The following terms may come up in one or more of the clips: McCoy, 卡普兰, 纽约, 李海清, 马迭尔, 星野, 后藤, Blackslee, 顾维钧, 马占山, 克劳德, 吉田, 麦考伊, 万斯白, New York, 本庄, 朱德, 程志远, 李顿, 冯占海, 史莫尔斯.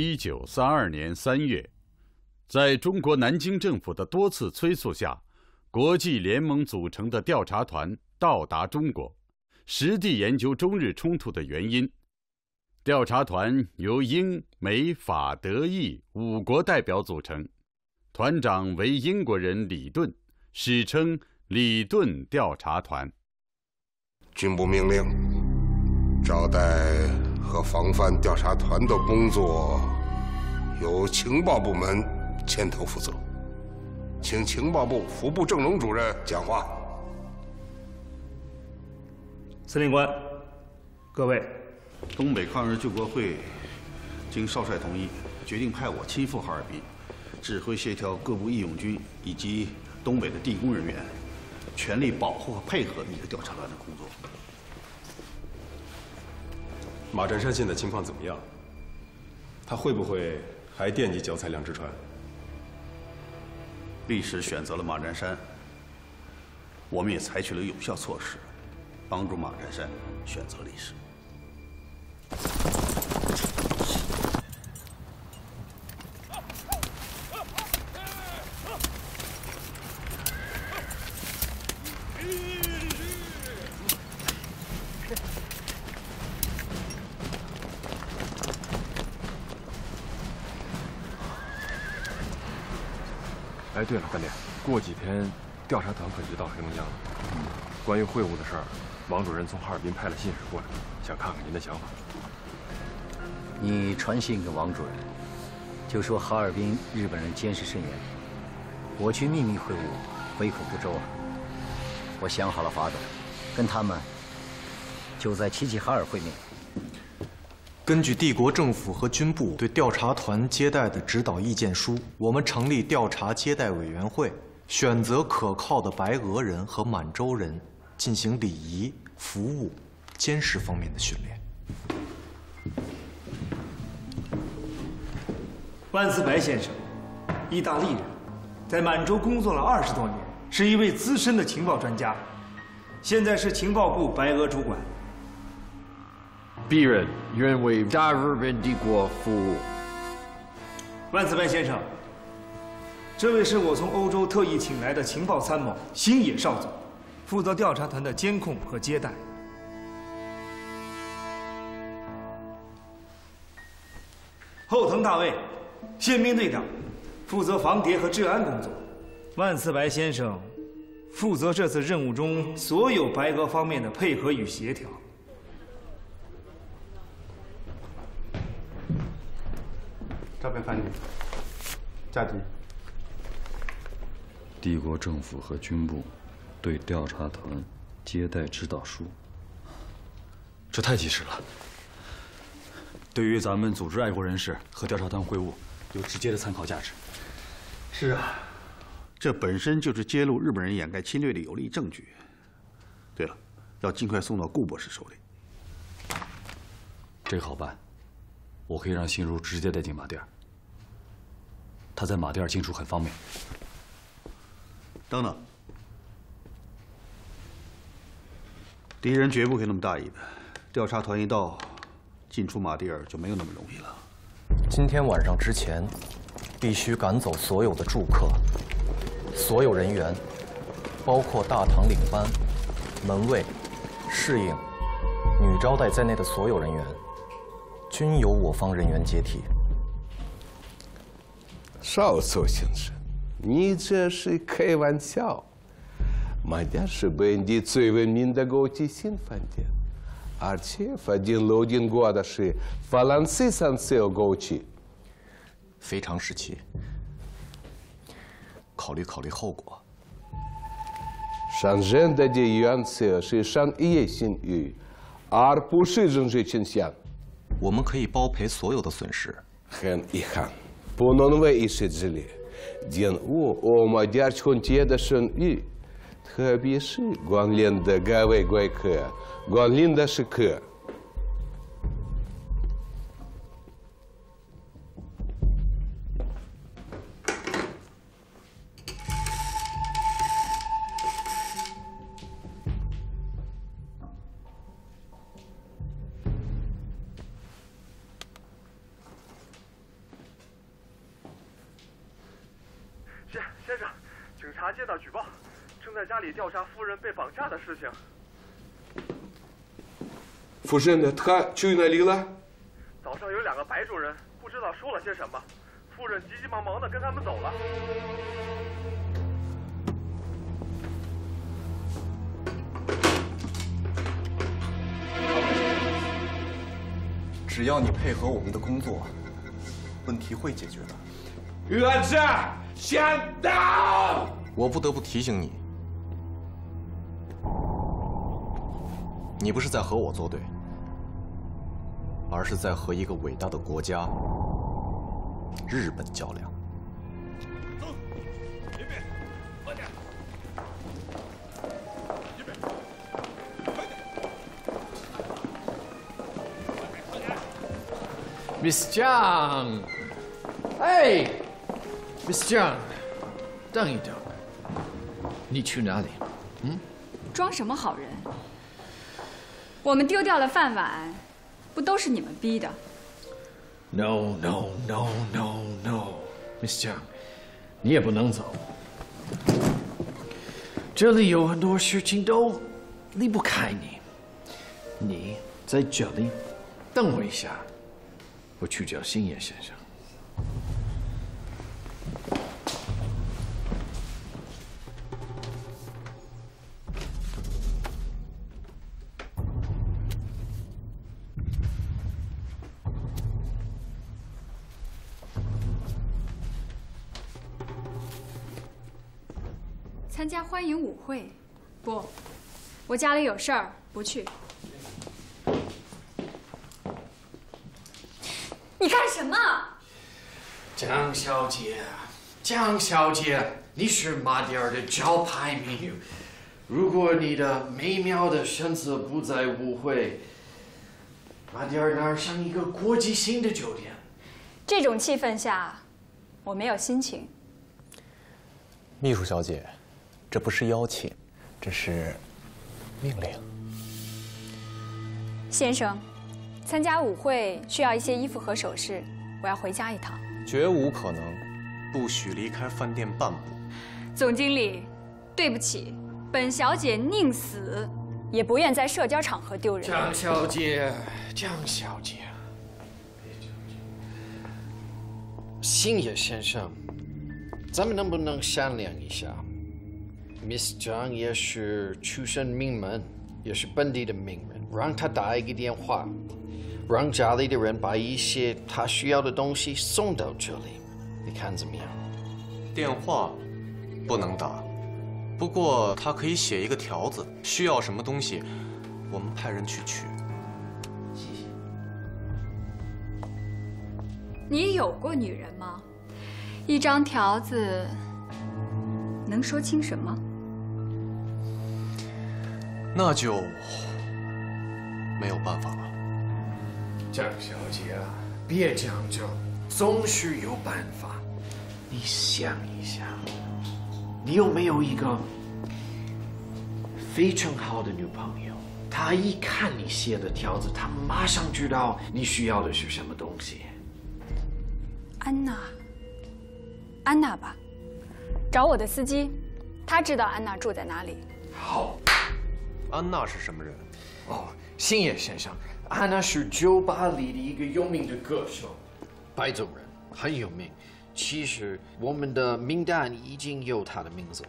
1932年3月，在中国南京政府的多次催促下，国际联盟组成的调查团到达中国，实地研究中日冲突的原因。调查团由英、美、法、德、意5国代表组成，团长为英国人李顿，史称李顿调查团。军部命令，招待和防范调查团的工作由情报部门牵头负责。 请情报部副部正荣主任讲话。司令官，各位，东北抗日救国会经少帅同意，决定派我亲赴哈尔滨，指挥协调各部义勇军以及东北的地宫人员，全力保护和配合你的调查团的工作。马占山现在情况怎么样？他会不会还惦记脚踩两只船？ 历史选择了马占山，我们也采取了有效措施，帮助马占山选择历史。哎，对了，干爹，过几天调查团可就到黑龙江了。关于会晤的事儿，王主任从哈尔滨派了信使过来，想看看您的想法。你传信给王主任，就说哈尔滨日本人监视甚严，我军秘密会晤，唯恐不周啊。我想好了法子，跟他们就在齐齐哈尔会面。根据帝国政府和军部对调查团接待的指导意见书，我们成立调查接待委员会，选择可靠的白俄人和满洲人进行礼仪、服务、监视方面的训练。万斯白先生，意大利人，在满洲工作了20多年，是一位资深的情报专家，现在是情报部白俄主管。 鄙人愿为大日本帝国服务。万斯白先生，这位是我从欧洲特意请来的情报参谋星野少佐，负责调查团的监控和接待。后藤大卫，宪兵队长，负责防谍和治安工作。万斯白先生负责这次任务中所有白俄方面的配合与协调。 这边翻译，下集。帝国政府和军部对调查团接待指导书，这太及时了。对于咱们组织爱国人士和调查团会晤，有直接的参考价值。是啊，这本身就是揭露日本人掩盖侵略的有力证据。对了，要尽快送到顾博士手里。这个好办。 我可以让心如直接带进马甸，他在马甸进出很方便。等等，敌人绝不会那么大意的。调查团一到，进出马甸就没有那么容易了。今天晚上之前，必须赶走所有的住客、所有人员，包括大堂领班、门卫、侍应、女招待在内的所有人员。 均由我方人员接替。少佐先生，你这是开玩笑。马甸是本地最文明的高级新饭店，而且饭店楼顶挂的是法兰西三色国旗，非常时期。考虑后果。上任的原则是商业信誉，而不是政治倾向。 我们可以包赔所有的损失。很遗憾，不能为一时之力玷污我们点纯洁的声誉，特别是光临的各位贵客，光临的食客。察接到举报，正在家里调查夫人被绑架的事情。夫人的她去哪里了？早上有两个白种人，不知道说了些什么，夫人急急忙忙的跟他们走了。 只要你配合我们的工作，问题会解决的。远志，先到！我不得不提醒你，你不是在和我作对，而是在和一个伟大的国家——日本较量。走，预备，快点！预备。 Miss Zhang， 哎 ，Miss Zhang， 等一等，你去哪里？嗯？装什么好人？我们丢掉了饭碗，不都是你们逼的 ？No，Miss Zhang， 你也不能走。这里有很多事情都离不开你，你在这里等我一下。 我去找星野先生。参加欢迎舞会？不，我家里有事儿，不去。 你干什么，江小姐？江小姐，你是马迭尔的招牌美女。如果你的美妙的身姿不再误会，马迭尔哪儿像一个国际性的酒店？这种气氛下，我没有心情。秘书小姐，这不是邀请，这是命令。先生。 参加舞会需要一些衣服和首饰，我要回家一趟。绝无可能，不许离开饭店半步。总经理，对不起，本小姐宁死也不愿在社交场合丢人。江小姐，江小姐，星野先生，咱们能不能商量一下 ？Miss Zhang 也是出身名门，也是本地的名人，让她打一个电话。 让家里的人把一些他需要的东西送到这里，你看怎么样？电话不能打，不过他可以写一个条子，需要什么东西，我们派人去取。谢谢。你有过女人吗？一张条子能说清什么？那就没有办法了。 江小姐啊，别将就，总是有办法。你想一想，你有没有一个非常好的女朋友？她一看你写的条子，她马上知道你需要的是什么东西。安娜，安娜吧，找我的司机，他知道安娜住在哪里。好，安娜是什么人？哦，星野先生。 安娜是酒吧里的一个有名的歌手，白种人，很有名。其实我们的名单已经有她的名字。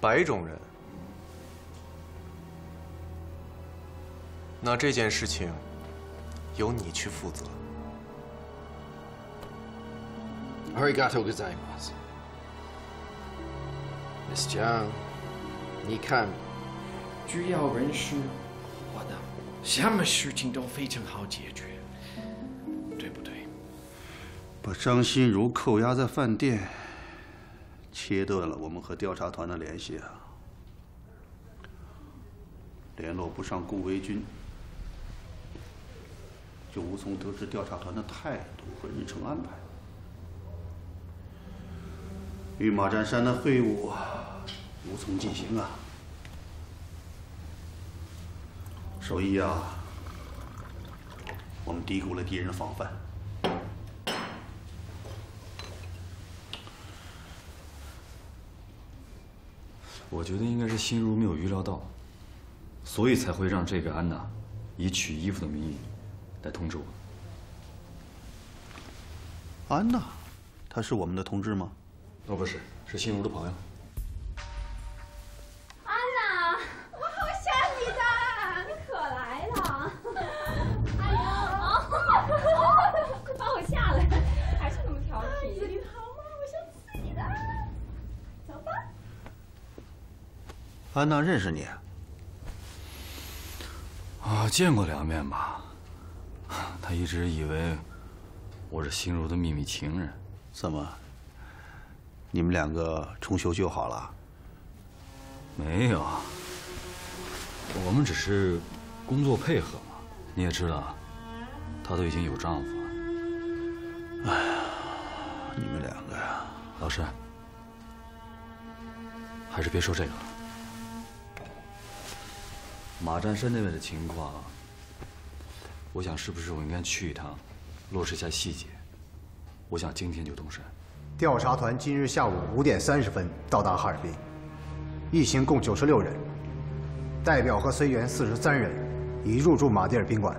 白种人，那这件事情由你去负责。ありがとうございます。Miss Zhang， 你看，只要人是。 什么事情都非常好解决，对不对？把张心如扣押在饭店，切断了我们和调查团的联系啊！联络不上顾维钧，就无从得知调查团的态度和日程安排。与马占山的会晤无从进行啊！ 手艺啊，我们低估了敌人的防范。我觉得应该是心如没有预料到，所以才会让这个安娜以取衣服的名义来通知我。安娜，她是我们的同志吗？哦，不是，是心如的朋友。 安娜认识你啊？啊，见过两面吧。她一直以为我是心如的秘密情人。怎么？你们两个重修旧好了？没有，我们只是工作配合嘛。你也知道，她都已经有丈夫了。哎呀，你们两个呀，老师，还是别说这个了。 马占山那边的情况，我想是不是我应该去一趟，落实一下细节。我想今天就动身。调查团今日下午5:30到达哈尔滨，一行共96人，代表和随员43人，已入住马迭尔宾馆。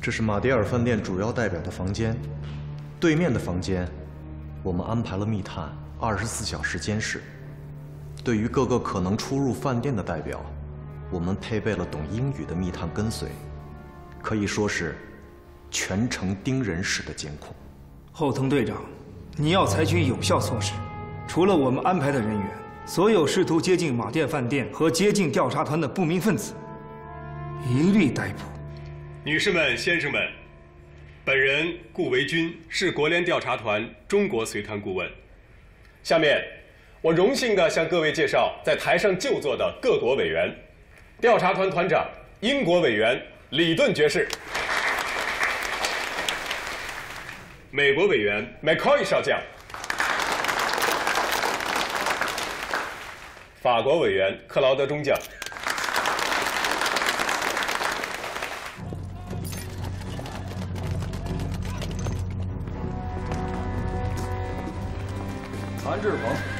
这是马迭尔饭店主要代表的房间，对面的房间，我们安排了密探24小时监视，对于各个可能出入饭店的代表。 我们配备了懂英语的密探跟随，可以说是全程盯人式的监控。后藤队长，你要采取有效措施。除了我们安排的人员，所有试图接近马甸饭店和接近调查团的不明分子，一律逮捕。女士们、先生们，本人顾维钧是国联调查团中国随团顾问。下面，我荣幸地向各位介绍在台上就座的各国委员。 调查团团长、英国委员李顿爵士，美国委员McCoy少将，法国委员克劳德中将。韩志鹏。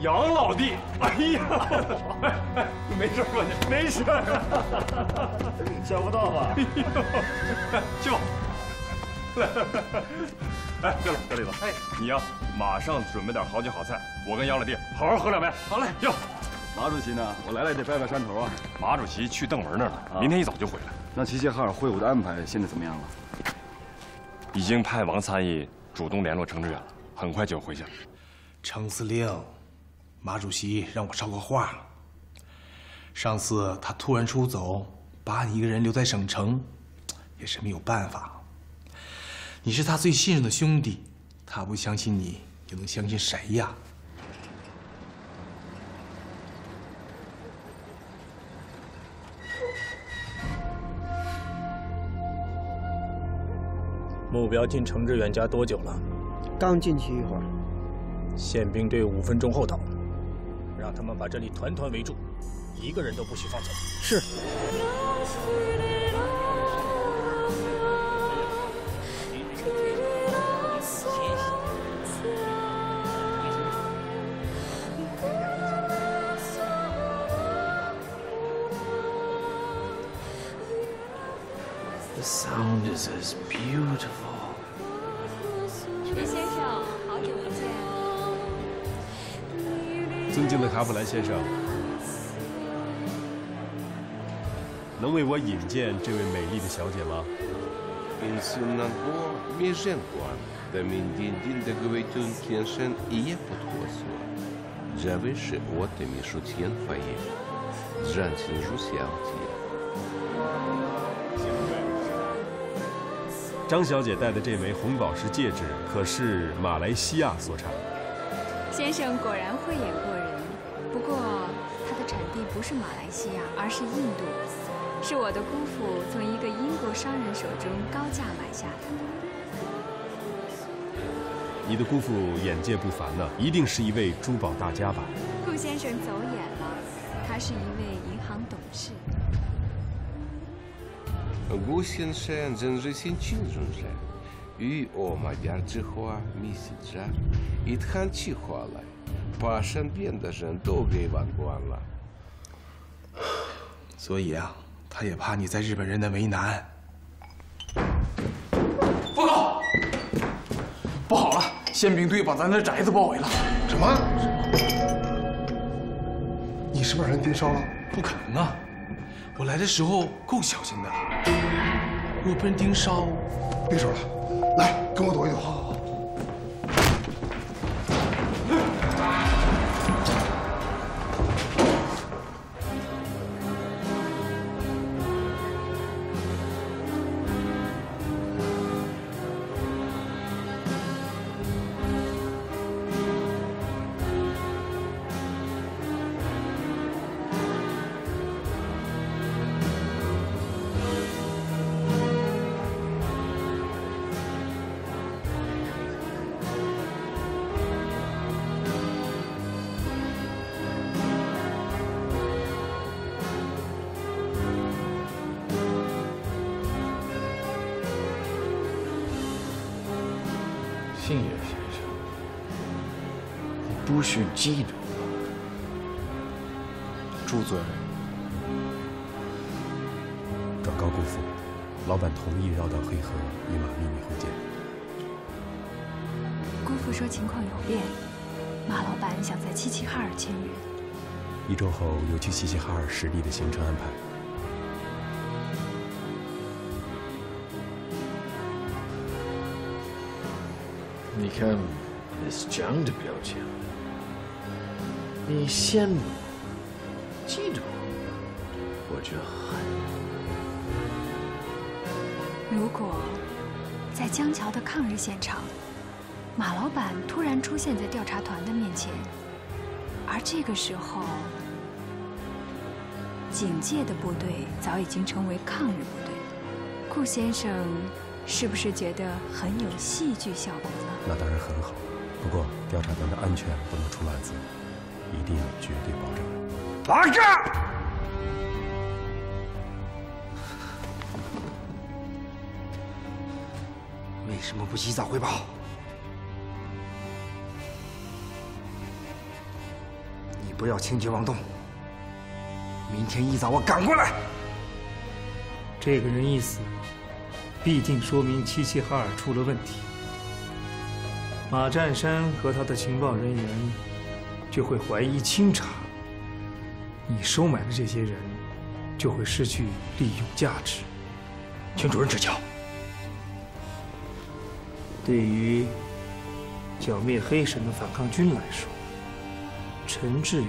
杨老弟，哎呀，没事吧你？没事，想不到吧？去吧，来，哎，对了，小李子，哎，你呀，马上准备点好酒好菜，我跟杨老弟好好喝两杯。好嘞，哟，马主席呢？我来了也得拜拜山头啊。马主席去邓文那儿了，明天一早就回来。那齐齐哈尔会晤的安排现在怎么样了？已经派王参议主动联络程志远了，很快就有回信。程司令。 马主席让我捎个话了。上次他突然出走，把你一个人留在省城，也是没有办法。你是他最信任的兄弟，他不相信你，又能相信谁呀？目标进程志远家多久了？刚进去一会儿。宪兵队5分钟后到。 让他们把这里团团围住，一个人都不许放走。是。The sound is as beautiful. 陈先生，好久不见。 尊敬的卡普兰先生，能为我引荐这位美丽的小姐吗？张小姐戴的这枚红宝石戒指可是马来西亚所产。 先生果然慧眼过人，不过他的产地不是马来西亚，而是印度，是我的姑父从一个英国商人手中高价买下的。你的姑父眼界不凡呢，一定是一位珠宝大家吧？顾先生走眼了，他是一位银行董事。顾先生真是心情真善。与我们两枝花密切着，一谈起话来，把身边的人都给忘光了。所以啊，他也怕你在日本人的为难。报告，不好了，宪兵队把咱的宅子包围了。什么？你是不是把人盯梢了？不可能啊！我来的时候够小心的了，如果被人盯梢，别说了。 来，跟我躲一躲。好，好，信也先生，你不许激动。住嘴！转告贵妇，老板同意绕到黑河与马秘密会见。姑父说情况有变，马老板想在齐齐哈尔签约。1周后有去齐齐哈尔实地的行程安排。 你看，那是这样的表情。你羡慕、嫉妒，我觉恨。如果在江桥的抗日现场，马老板突然出现在调查团的面前，而这个时候，警戒的部队早已经成为抗日部队，顾先生。 是不是觉得很有戏剧效果呢？那当然很好，不过调查团的安全不能出乱子，一定要绝对保证。拿下！为什么不及早汇报？你不要轻举妄动，明天一早我赶过来。这个人一死。 必定说明齐齐哈尔出了问题，马占山和他的情报人员就会怀疑清查，你收买的这些人就会失去利用价值。请主任指教。对于剿灭黑神的反抗军来说，陈志远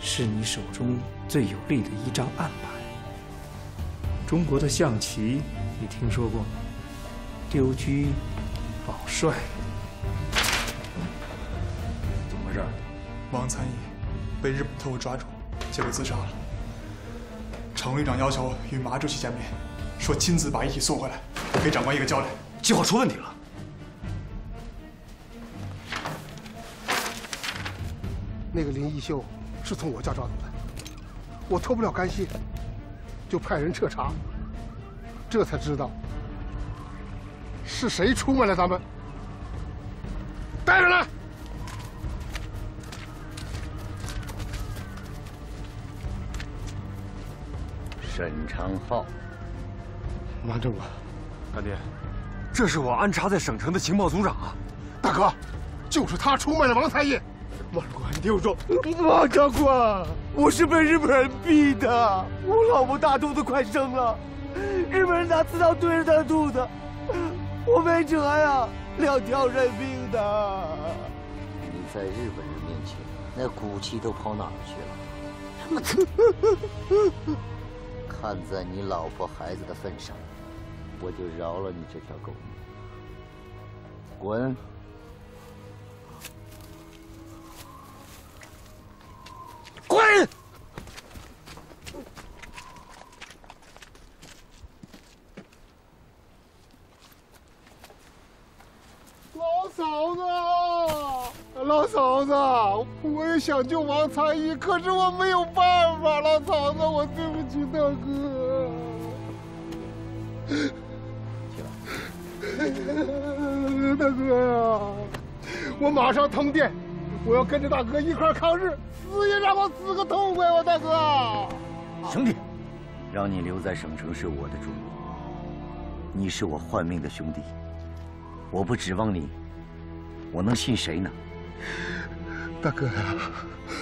是你手中最有力的一张暗牌。中国的象棋。 你听说过丢车保帅？怎么回事？王参议被日本特务抓住，结果自杀了。常务旅长要求与马主席见面，说亲自把遗体送回来，给长官一个交代。计划出问题了。那个林义秀是从我家抓走的，我脱不了干系，就派人彻查。 这才知道是谁出卖了咱们。带上来！沈长浩，马正官，大爹，这是我安插在省城的情报组长啊！大哥，就是他出卖了王参议。马长官，你听我说，马长官，我是被日本人逼的，我老婆大肚子快生了。 日本人拿刺刀对着他肚子，我没辙呀，两条人命的。你在日本人面前，那骨气都跑哪儿去了？看在你老婆孩子的份上，我就饶了你这条狗命。滚！滚！ 嫂子，老嫂子，我也想救王参议，可是我没有办法。老嫂子，我对不起大哥。起来，大哥呀，我马上通电，我要跟着大哥一块抗日，死也让我死个痛快！我大哥，兄弟，让你留在省城是我的主意，你是我换命的兄弟，我不指望你，我能信谁呢？大哥呀，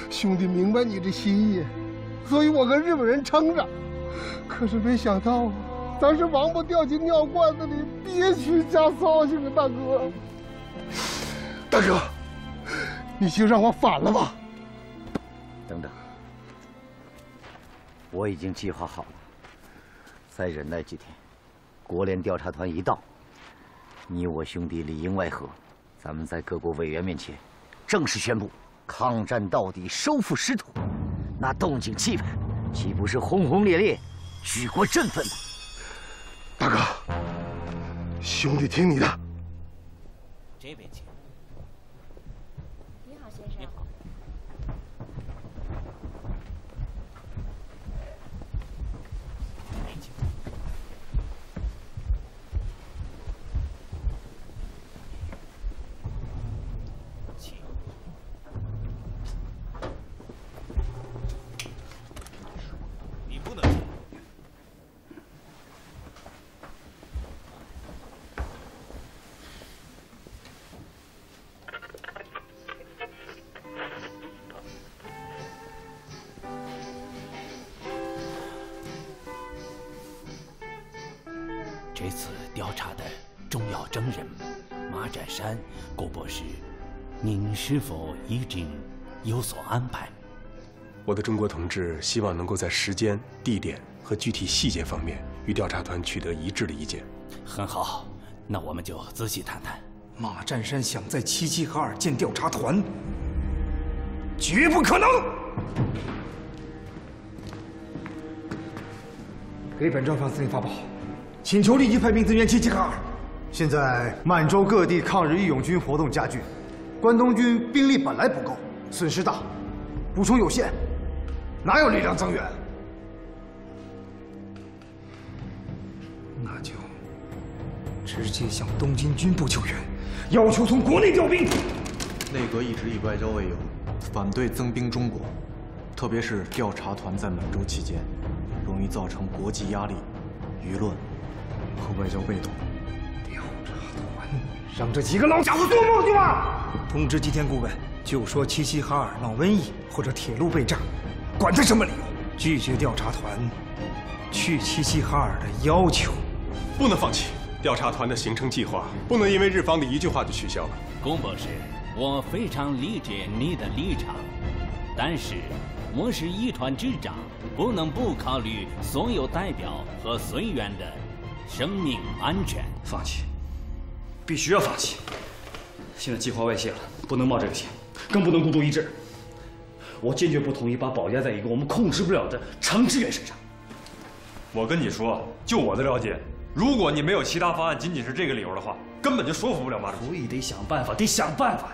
兄弟明白你的心意，所以我跟日本人撑着。 可是没想到啊，咱是王八掉进尿罐子里，憋屈加骚去了，大哥。大哥，你就让我反了吧。等等，我已经计划好了，再忍耐几天，国联调查团一到，你我兄弟里应外合，咱们在各国委员面前正式宣布抗战到底，收复失土，那动静气氛，岂不是轰轰烈烈？ 举国振奋呐！大哥，兄弟听你的。这边请。你好，先生。你好。请。你不能进。 这次调查的重要证人马占山，郭博士，您是否已经有所安排？我的中国同志希望能够在时间、地点和具体细节方面与调查团取得一致的意见。很好，那我们就仔细谈谈。马占山想在齐齐哈尔建调查团，绝不可能！给本张上司令发报。 请求立即派兵增援齐齐哈尔。现在满洲各地抗日义勇军活动加剧，关东军兵力本来不够，损失大，补充有限，哪有力量增援？那就直接向东京军部求援，要求从国内调兵。内阁一直以外交为由，反对增兵中国，特别是调查团在满洲期间，容易造成国际压力、舆论。 和外交被动，调查团让这几个老家伙做梦去吧！通知吉田顾问，就说齐齐哈尔闹瘟疫或者铁路被炸，管他什么理由，拒绝调查团去齐齐哈尔的要求。不能放弃调查团的行程计划，不能因为日方的一句话就取消了。龚博士，我非常理解你的立场，但是。 我是一团之长，不能不考虑所有代表和随员的生命安全。放弃，必须要放弃。现在计划外泄了，不能冒这个险，更不能孤注一掷。我坚决不同意把宝压在一个我们控制不了的常志远身上。我跟你说，就我的了解，如果你没有其他方案，仅仅是这个理由的话，根本就说服不了马主席。所以得想办法，得想办法呀！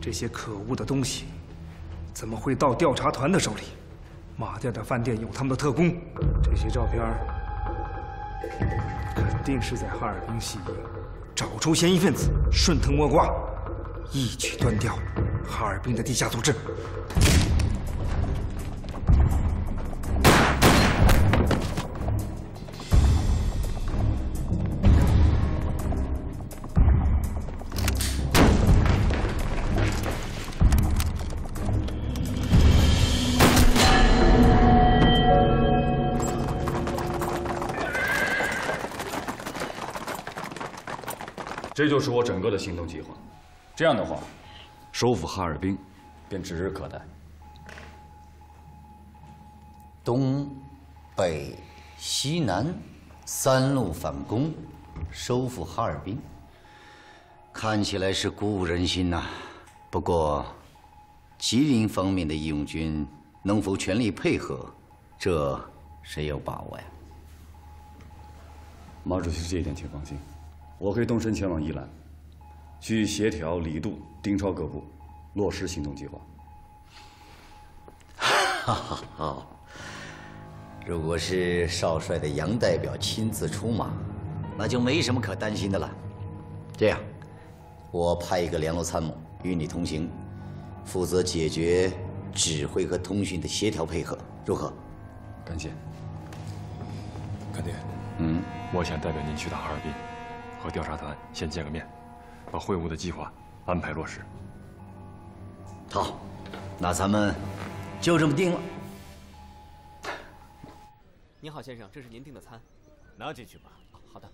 这些可恶的东西，怎么会到调查团的手里？马甸的饭店有他们的特工，这些照片肯定是在哈尔滨西营找出嫌疑分子，顺藤摸瓜，一举端掉哈尔滨的地下组织。这就是我整个的行动计划。这样的话，收复哈尔滨便指日可待。东北西南三路反攻，收复哈尔滨，看起来是鼓舞人心呐。不过，吉林方面的义勇军能否全力配合，这谁有把握呀？ 马主席，这一点请放心，我会动身前往宜兰，去协调李杜、丁超各部落实行动计划。哈哈哈！如果是少帅的杨代表亲自出马，那就没什么可担心的了。这样，我派一个联络参谋与你同行，负责解决指挥和通讯的协调配合，如何？感谢。干爹。嗯。 我想代表您去趟哈尔滨，和调查团先见个面，把会晤的计划安排落实。好，那咱们就这么定了。您好，先生，这是您订的餐，拿进去吧。好的。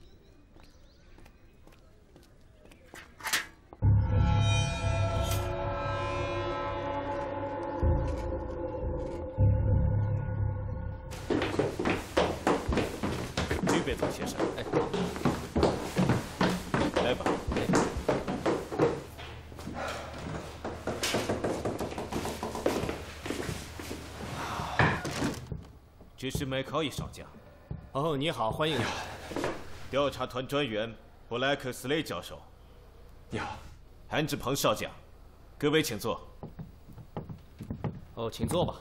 徐北总先生，来吧。只是买烤也上架。哦，你好，欢迎。调查团专员布莱克斯雷教授。你好，韩志鹏少将，各位请坐。哦，请坐吧。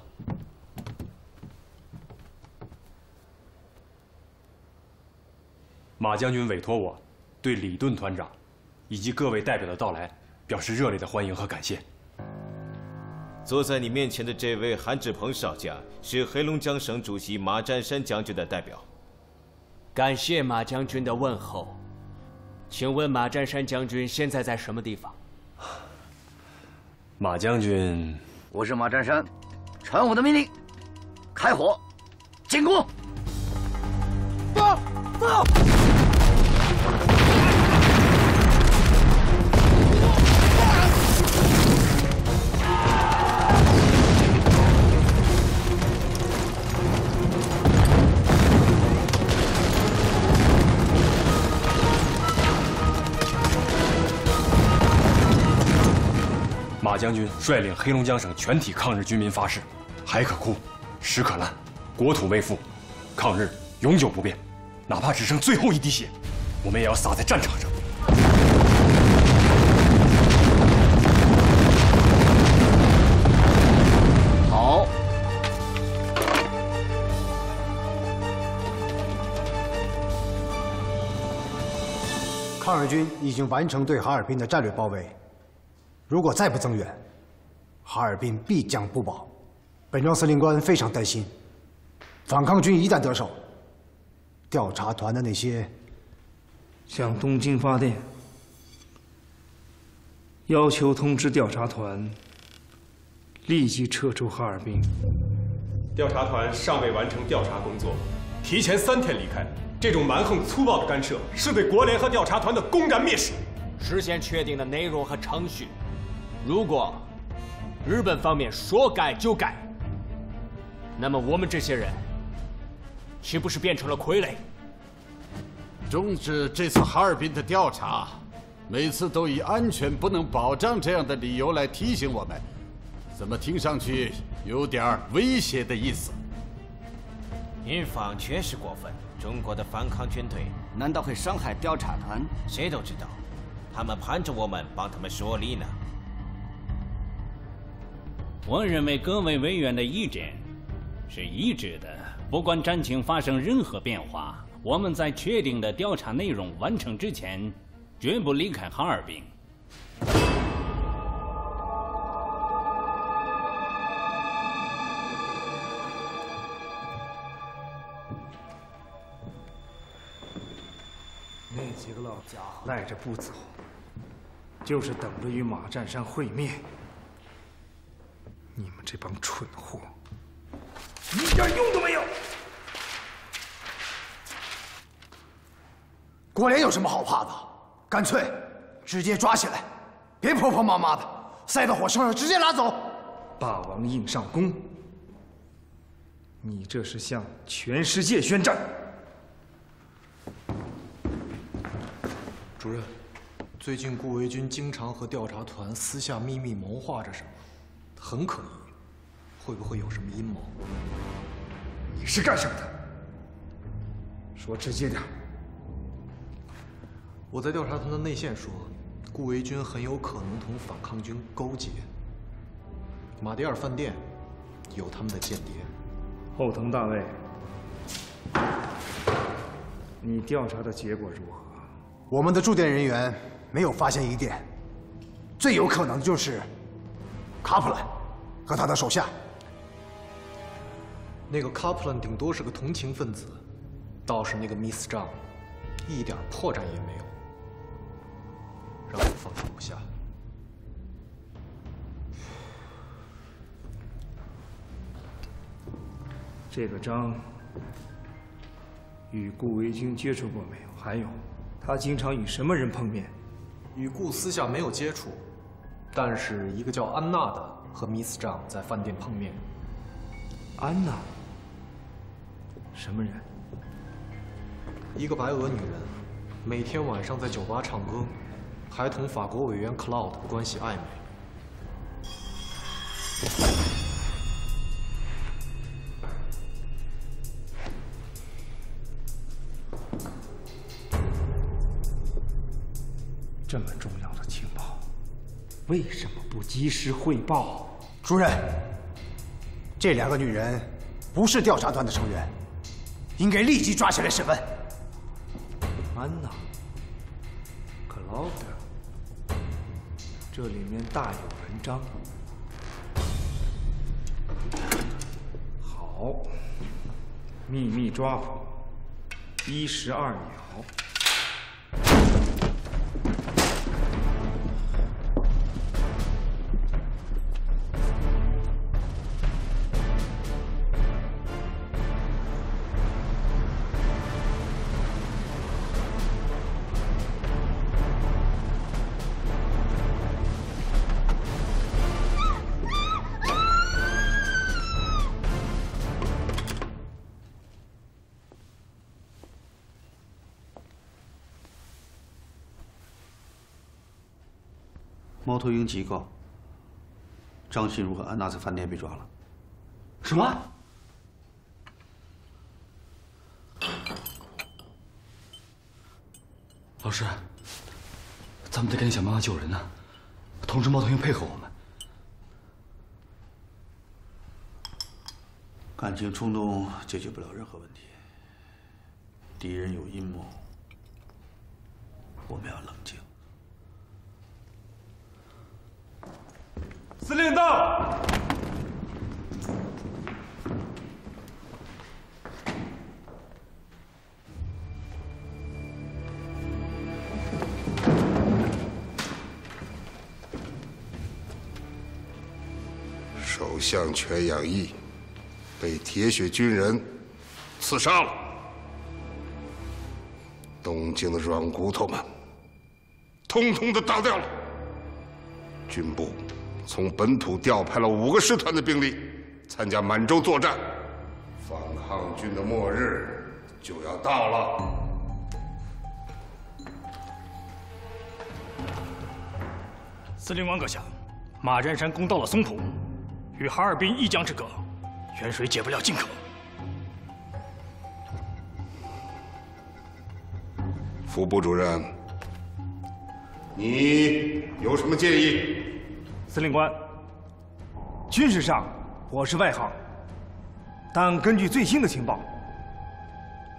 马将军委托我，对李顿团长以及各位代表的到来表示热烈的欢迎和感谢。坐在你面前的这位韩志鹏少将是黑龙江省主席马占山将军的代表。感谢马将军的问候，请问马占山将军现在在什么地方？马将军，我是马占山，传我的命令，开火，进攻！报报！ 马将军率领黑龙江省全体抗日军民发誓：海可枯，石可烂，国土未复，抗日永久不变。哪怕只剩最后一滴血，我们也要洒在战场上。好，抗日军已经完成对哈尔滨的战略包围。 如果再不增援，哈尔滨必将不保。本庄司令官非常担心，反抗军一旦得手，调查团的那些向东京发电，要求通知调查团立即撤出哈尔滨。调查团尚未完成调查工作，提前3天离开，这种蛮横粗暴的干涉是对国联和调查团的公然蔑视。事先确定的内容和程序。 如果日本方面说改就改，那么我们这些人岂不是变成了傀儡？终止这次哈尔滨的调查，每次都以安全不能保障这样的理由来提醒我们，怎么听上去有点威胁的意思？您访确实过分。中国的反抗军队难道会伤害调查团？谁都知道，他们盼着我们帮他们说理呢。 我认为各位委员的意见是一致的。不管战情发生任何变化，我们在确定的调查内容完成之前，绝不离开哈尔滨。那几个老家伙赖着不走，就是等着与马占山会面。 你们这帮蠢货，一点用都没有！国联有什么好怕的？干脆直接抓起来，别婆婆妈妈的，塞到火车上直接拉走。霸王硬上弓，你这是向全世界宣战。主任，最近顾维钧经常和调查团私下秘密谋划着什么，很可疑。 会不会有什么阴谋？你是干什么的？说直接点。我在调查团的内线说，顾维钧很有可能同反抗军勾结。马迭尔饭店有他们的间谍。后藤大卫，你调查的结果如何？我们的驻点人员没有发现疑点，最有可能就是卡普兰和他的手下。 那个卡普兰顶多是个同情分子，倒是那个 Miss 张，一点破绽也没有，让我放心不下。这个张与顾维钧接触过没有？还有，他经常与什么人碰面？与顾私下没有接触，但是一个叫安娜的和 Miss 张在饭店碰面。安娜。 什么人？一个白俄女人，每天晚上在酒吧唱歌，还同法国委员克劳德关系暧昧。这么重要的情报，为什么不及时汇报？主任，这两个女人不是调查团的成员。 应该立即抓起来审问。安娜，克劳德，这里面大有文章。好，秘密抓捕，12秒。猫头鹰机构，张信如和安娜在饭店被抓了。什么？老师，咱们得赶紧想办法救人呢、啊，通知猫头鹰配合我们。感情冲动解决不了任何问题，敌人有阴谋，我们要冷静。 司令到！首相全养义被铁血军人刺杀了。东京的软骨头们，通通的打掉了。军部。 从本土调派了5个师团的兵力，参加满洲作战。反抗军的末日就要到了。司令官阁下，马占山攻到了松浦，与哈尔滨一江之隔，远水解不了近渴。副部主任，你有什么建议？ 司令官，军事上我是外行，但根据最新的情报，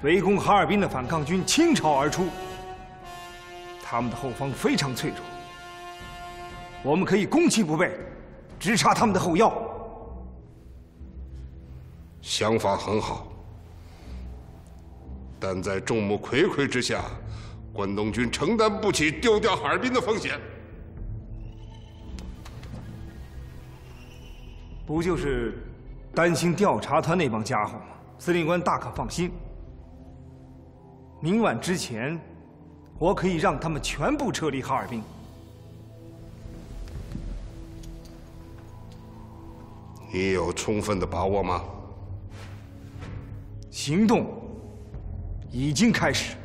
围攻哈尔滨的反抗军倾巢而出，他们的后方非常脆弱，我们可以攻其不备，直插他们的后腰。想法很好，但在众目睽睽之下，关东军承担不起丢掉哈尔滨的风险。 不就是担心调查团那帮家伙吗？司令官大可放心，明晚之前，我可以让他们全部撤离哈尔滨。你有充分的把握吗？行动已经开始。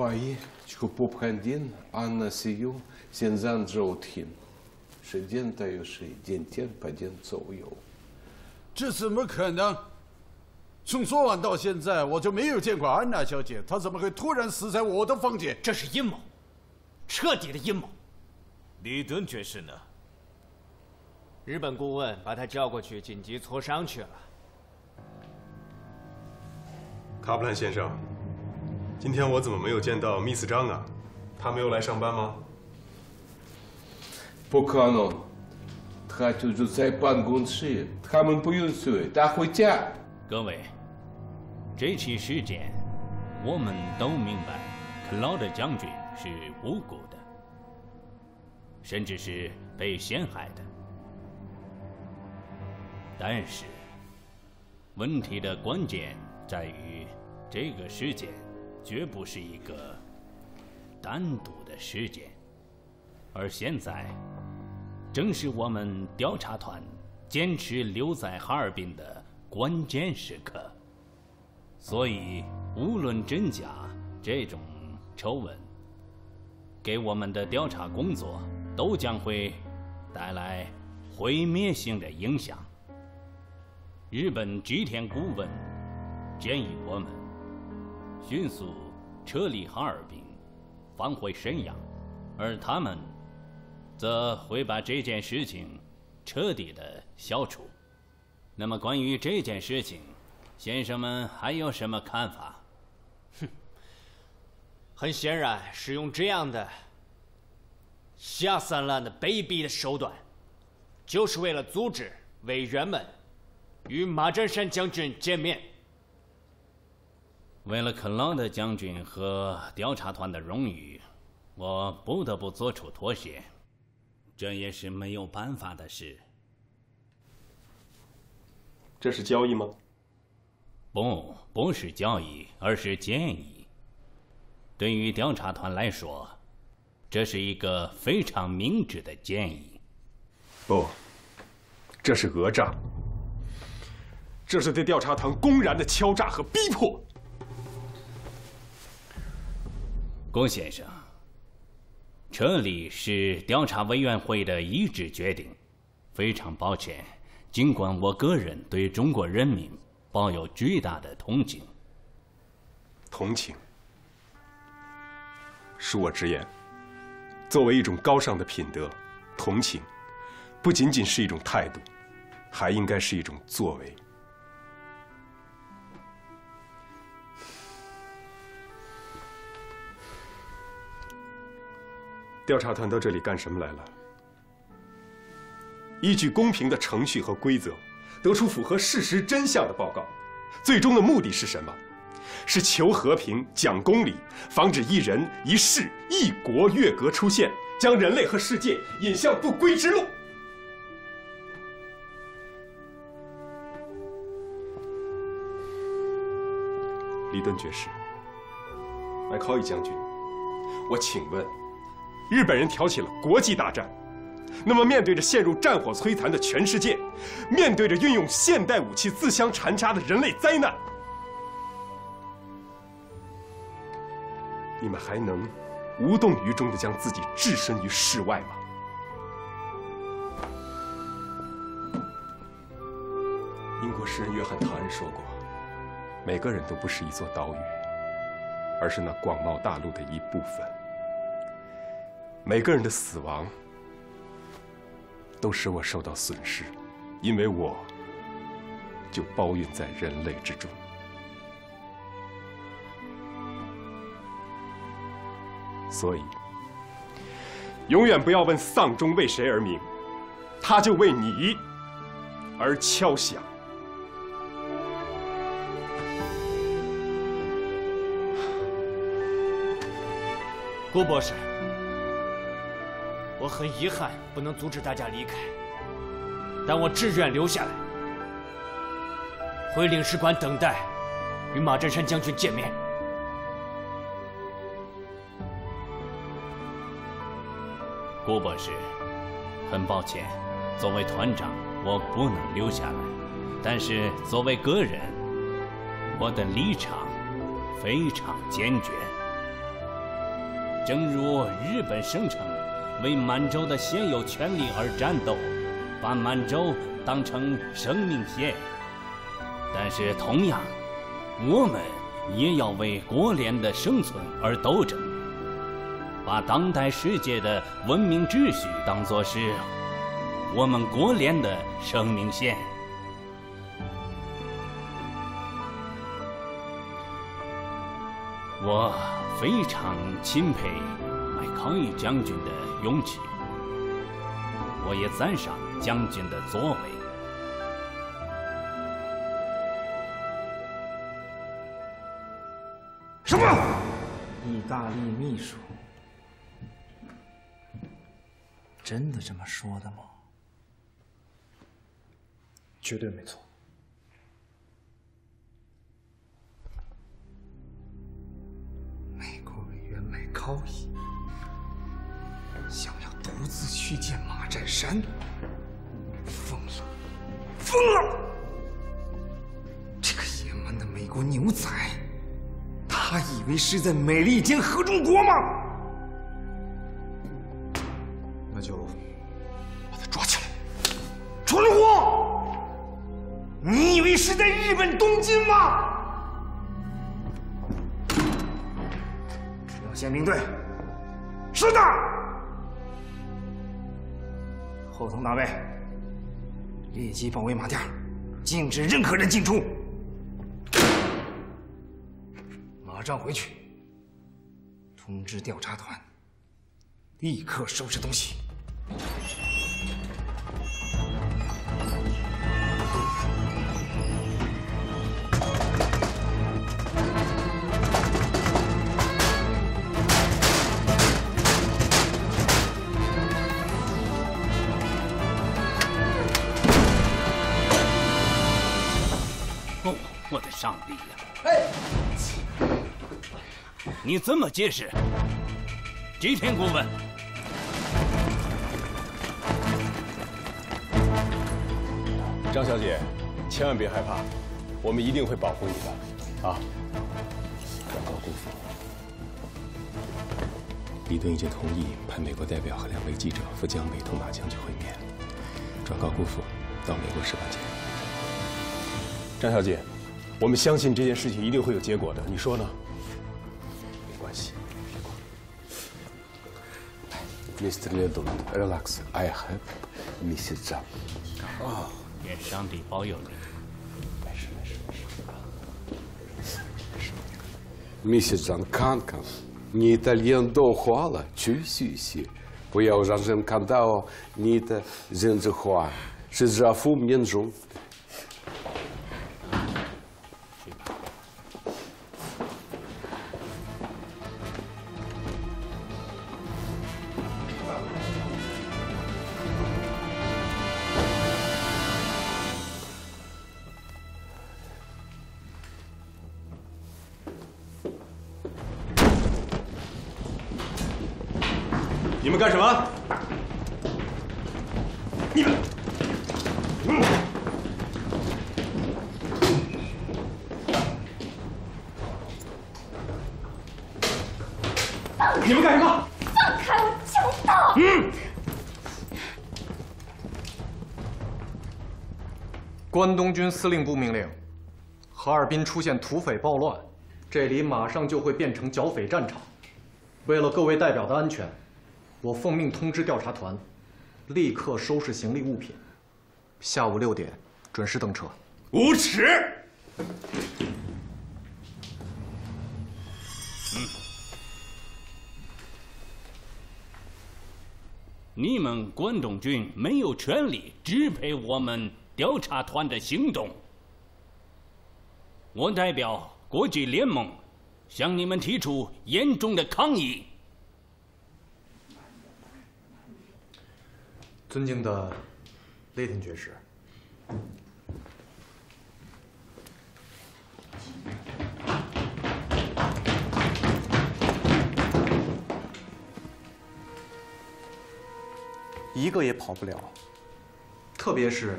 فاي شكوب خندين أنا سيو سينزان جوتين شدين تايو شدين تين بدين زويو。这怎么可能？从昨晚到现在，我就没有见过安娜小姐，她怎么会突然死在我的房间？这是阴谋，彻底的阴谋。李敦爵士呢？日本顾问把他叫过去紧急磋商去了。卡普兰先生。 今天我怎么没有见到 Miss 张啊？她没有来上班吗？不可能，她就是在办公室，他们不允许她回家。各位，这起事件，我们都明白，克劳德将军是无辜的，甚至是被陷害的。但是，问题的关键在于这个事件。 绝不是一个单独的事件，而现在正是我们调查团坚持留在哈尔滨的关键时刻。所以，无论真假，这种丑闻给我们的调查工作都将会带来毁灭性的影响。日本吉田顾问建议我们。 迅速撤离哈尔滨，返回沈阳，而他们则会把这件事情彻底的消除。那么，关于这件事情，先生们还有什么看法？哼，很显然，使用这样的下三滥的卑鄙的手段，就是为了阻止委员们与马占山将军见面。 为了克劳德将军和调查团的荣誉，我不得不做出妥协，这也是没有办法的事。这是交易吗？不，不是交易，而是建议。对于调查团来说，这是一个非常明智的建议。不，这是讹诈，这是对调查团公然的敲诈和逼迫。 郭先生，撤离是调查委员会的一致决定。非常抱歉，尽管我个人对中国人民抱有巨大的同情，恕我直言，作为一种高尚的品德，同情不仅仅是一种态度，还应该是一种作为。 调查团到这里干什么来了？依据公平的程序和规则，得出符合事实真相的报告，最终的目的是什么？是求和平、讲公理，防止一人、一事、一国越格出现，将人类和世界引向不归之路。李敦爵士，麦考伊将军，我请问。 日本人挑起了国际大战，那么面对着陷入战火摧残的全世界，面对着运用现代武器自相残杀的人类灾难，你们还能无动于衷地将自己置身于世外吗？英国诗人约翰·唐恩说过：“每个人都不是一座岛屿，而是那广袤大陆的一部分。每个人的死亡都使我受到损失，因为我就包蕴在人类之中。 所以，永远不要问丧钟为谁而鸣，它就为你而敲响。郭博士，我很遗憾不能阻止大家离开，但我志愿留下来，回领事馆等待与马占山将军见面。 郭博士，很抱歉，作为团长，我不能留下来；但是作为个人，我的立场非常坚决。正如日本声称，为满洲的现有权利而战斗，把满洲当成生命线；但是同样，我们也要为国联的生存而斗争。 把当代世界的文明秩序当作是我们国联的生命线。我非常钦佩麦康伊将军的勇气，我也赞赏将军的作为。什么？意大利秘书。 真的这么说的吗？绝对没错。美国委员麦高伊想要独自去见马占山，疯了，疯了！这个野蛮的美国牛仔，他以为是在美利坚合众国吗？ 那就把他抓起来，蠢货！你以为是在日本东京吗？要先鸣队，是的。后藤大尉，立即保卫马甸，禁止任何人进出。马上回去，通知调查团，立刻收拾东西。 哦，我的上帝呀！哎，你这么结实，吉田顾问。 张小姐，千万别害怕，我们一定会保护你的，啊！不要搞辜负。李顿已经同意派美国代表和两位记者赴江北同马将军会面，转告姑父到美国使馆见。张小姐，我们相信这件事情一定会有结果的，你说呢？没关系，没关系。Mr. Liddell, relax. I have Mrs. Zhang. 哦。 愿上帝保佑你。没事没事没事。Mrs. Zhang， 看看，你的脸都花了，去洗洗，不要让人看到你的人字花，是造福民众。去吧。干什么？你们！你们干什么？放开我，强盗！关东军司令部命令，哈尔滨出现土匪暴乱，这里马上就会变成剿匪战场。为了各位代表的安全，我奉命通知调查团，立刻收拾行李物品，下午6点准时登车。无耻！你们关东军没有权利支配我们调查团的行动。我代表国际联盟向你们提出严重的抗议。尊敬的雷霆爵士，一个也跑不了，特别是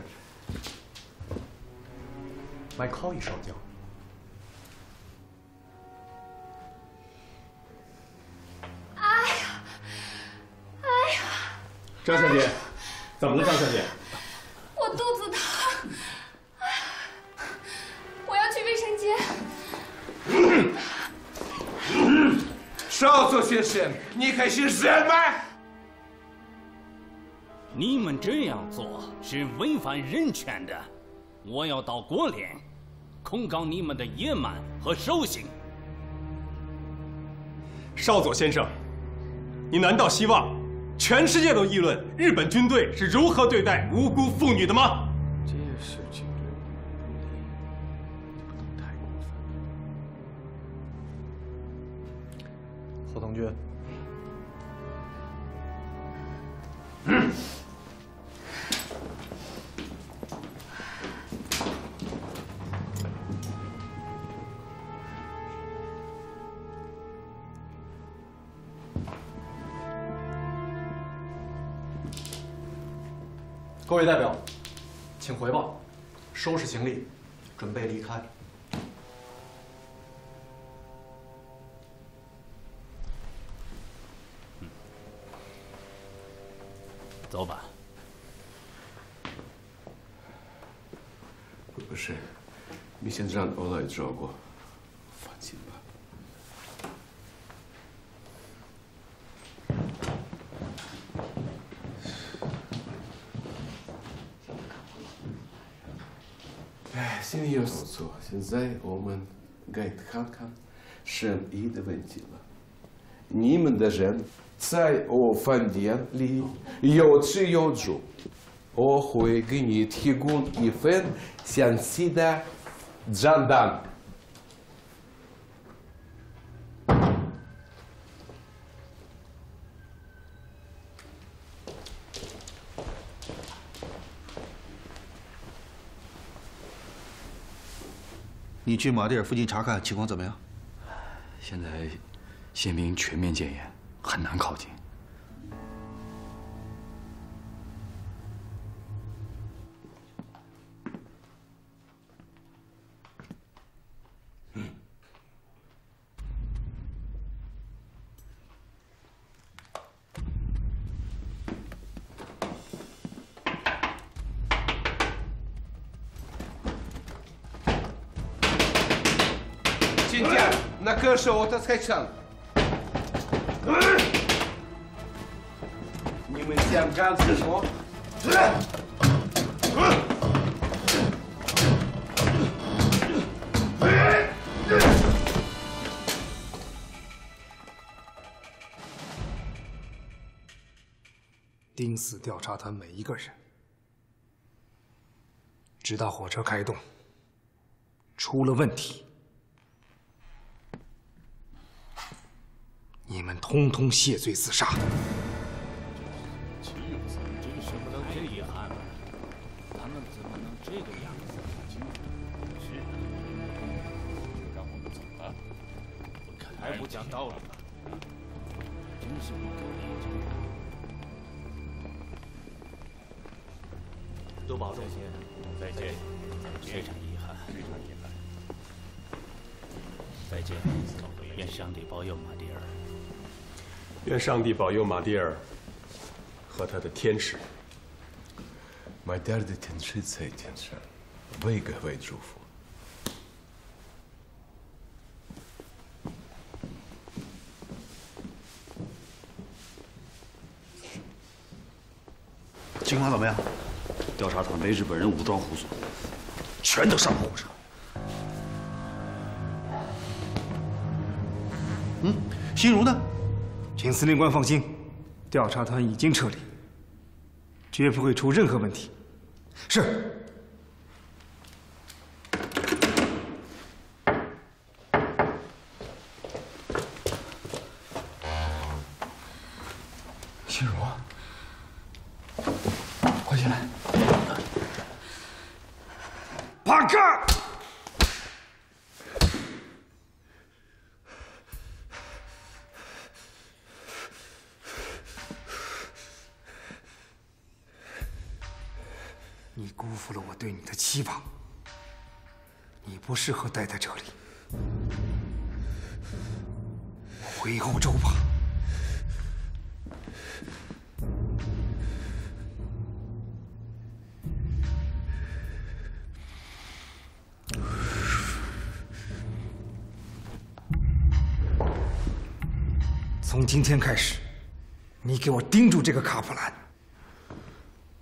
麦考伊少将。 张小姐，怎么了，张小姐？我肚子疼，我要去卫生间。少佐先生，你可是人吗？你们这样做是违反人权的，我要到国联，控告你们的野蛮和兽性。少佐先生，你难道希望？ 全世界都议论日本军队是如何对待无辜妇女的吗？这事情不能太过分。后藤君，各位代表，请回吧，收拾行李，准备离开。走吧。不是，你现在让欧拉也照顾，放心吧。 心里有数，现在我们该看看审议的问题了。你们的人在我饭店里有吃有住，我会给你提供一份详细的账单。你去马迭尔附近查看情况怎么样？现在宪兵全面戒严，很难靠近。你们想干什么？盯死调查团每一个人，直到火车开动。出了问题。 你们通通谢罪自杀！真是太遗憾了，他们怎么能这个样子？是啊，让我们走吧，太不讲道理了，真是不够理解。多保重些，再见。非常遗憾，非常遗憾。再见，愿上帝保佑马迭尔。 愿上帝保佑马迭尔和他的天使。马迭尔的天使在天上，为各位祝福。情况怎么样？调查坦白，日本人武装胡索，全都上火车。嗯，心如呢？请司令官放心，调查团已经撤离，绝不会出任何问题。是。 希望，你不适合待在这里，回欧洲吧。从今天开始，你给我盯住这个卡普兰。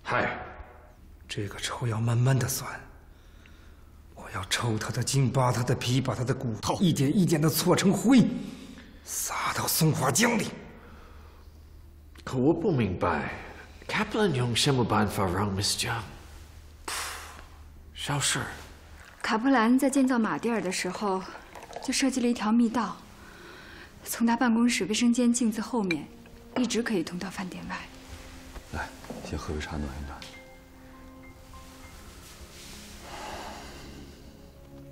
嗨。 这个抽要慢慢的算，我要抽他的筋，扒他的皮，把他的骨头一点一点的搓成灰，撒到松花江里。可我不明白，卡普兰用什么办法让 Miss Zhang 消失？卡普兰在建造马蒂尔的时候，就设计了一条密道，从他办公室、卫生间、镜子后面，一直可以通到饭店外。来，先喝杯茶暖一暖。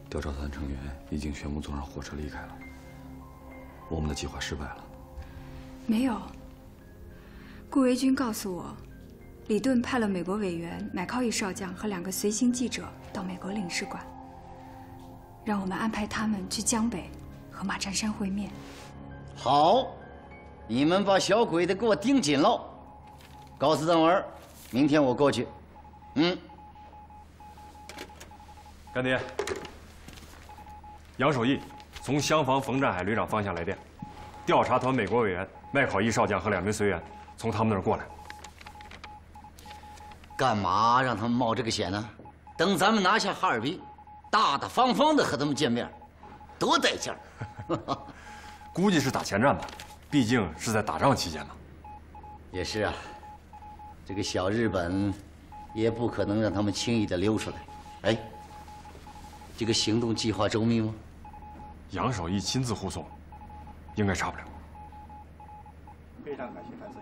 调查团成员已经全部坐上火车离开了。我们的计划失败了。没有。顾维钧告诉我，李顿派了美国委员麦考伊少将和2个随行记者到美国领事馆，让我们安排他们去江北和马占山会面。好，你们把小鬼子给我盯紧喽。告诉邓文，明天我过去。嗯。干爹。 杨守义从湘防冯占海旅长方向来电，调查团美国委员麦考伊少将和2名随员从他们那儿过来。干嘛让他们冒这个险呢？等咱们拿下哈尔滨，大大方方的和他们见面，多带劲儿！估计是打前站吧，毕竟是在打仗期间嘛。也是啊，这个小日本也不可能让他们轻易的溜出来。哎，这个行动计划周密吗？ 杨守义亲自护送，应该差不了。非常感谢樊司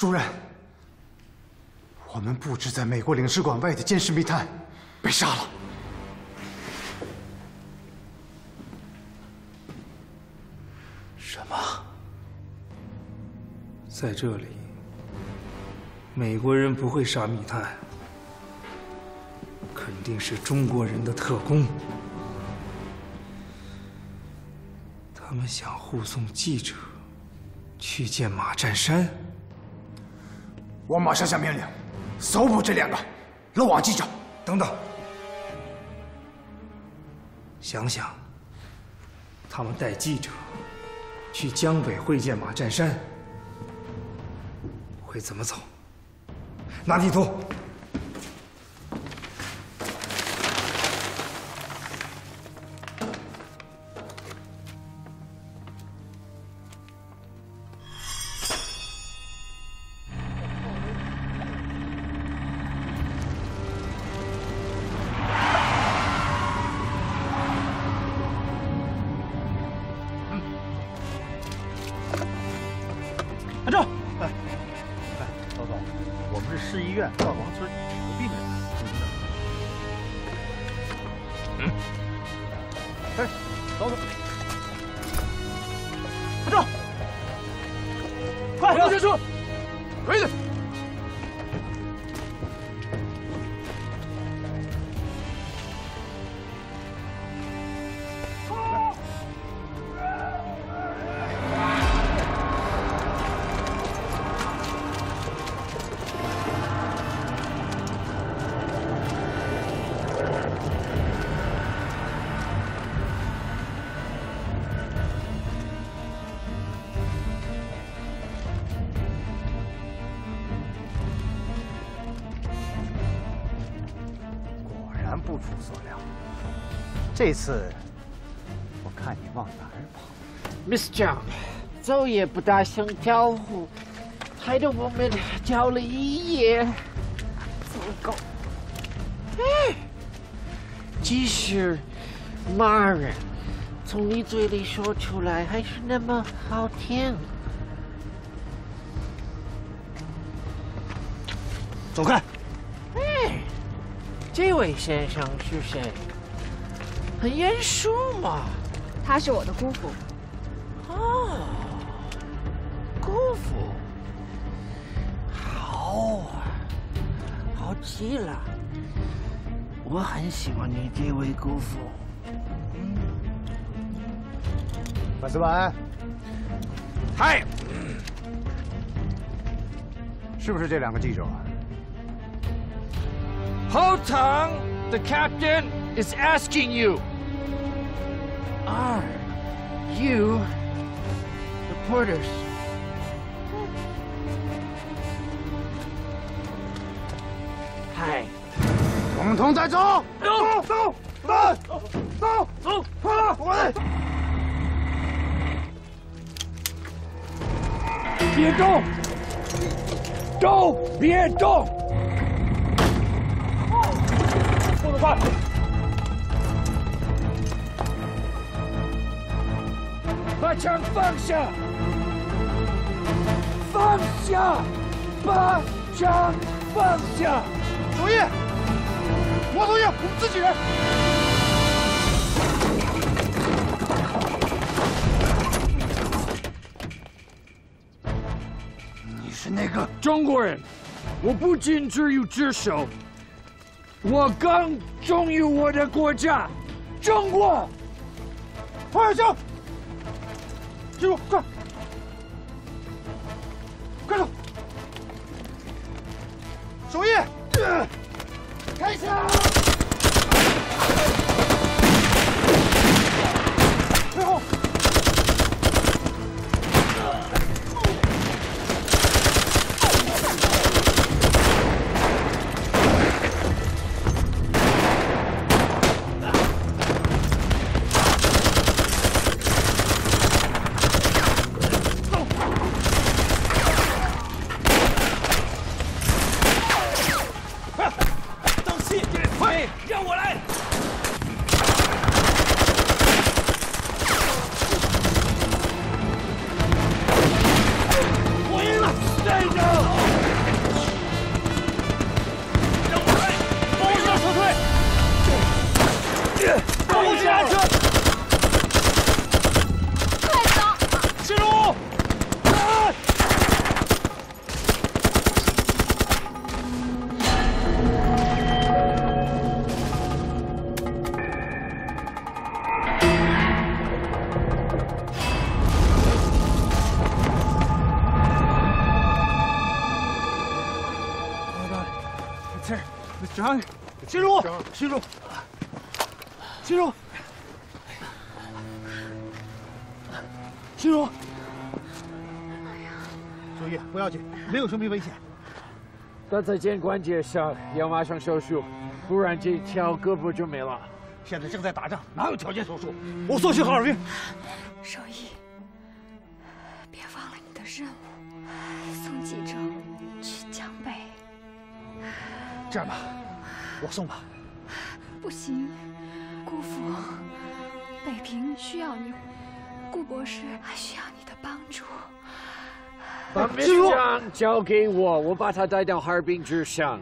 主任，我们布置在美国领事馆外的监视密探被杀了。什么？在这里，美国人不会杀密探，肯定是中国人的特工。他们想护送记者去见马占山。 我马上下命令，搜捕这2个漏网记者。等等，想想，他们带记者去江北会见马占山，会怎么走？拿地图。不许说，可以的。这次我看你往哪儿跑 ，Miss Zhang， 走也不打声招呼，害得我们叫了一夜。糟糕！哎，即使骂人从你嘴里说出来，还是那么好听。走开！哎，这位先生是谁？ 很严肃嘛，他是我的姑父。哦，姑父，好啊，好极了。我很喜欢你这位姑父。嗯。马司马，嗨，是不是这两个记者啊？后场的 captain is asking you. Are you reporters? Hi. 统统带走！走走走走走，快了，我来。别动！动！别动！速度快！ 把枪放下！放下！把枪放下！同意，我同意，我们自己人。你是那个中国人，我不仅只有只手，我更忠于我的国家，中国。放下！ 记住，快！快走！守夜，开枪！退后！记住，记住，记住！注意，不要紧，没有生命危险。刚才肩关节伤，要马上手术，不然这条胳膊就没了。现在正在打仗，哪有条件手术？我送去哈尔滨。守义，别忘了你的任务，送记者去江北。这样吧，我送吧。 不行，姑父，北平需要你，顾博士还需要你的帮助。把秘书交给我，我把他带到哈尔滨之上。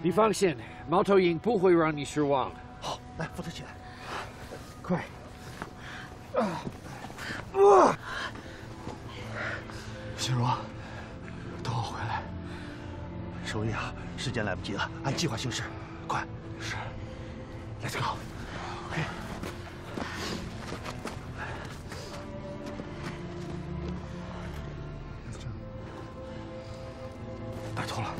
你放心，猫头鹰不会让你失望。好，来扶他起来，快！心如，守一啊，时间来不及了，按计划行事，快！是 ，Let's go。OK。打通了。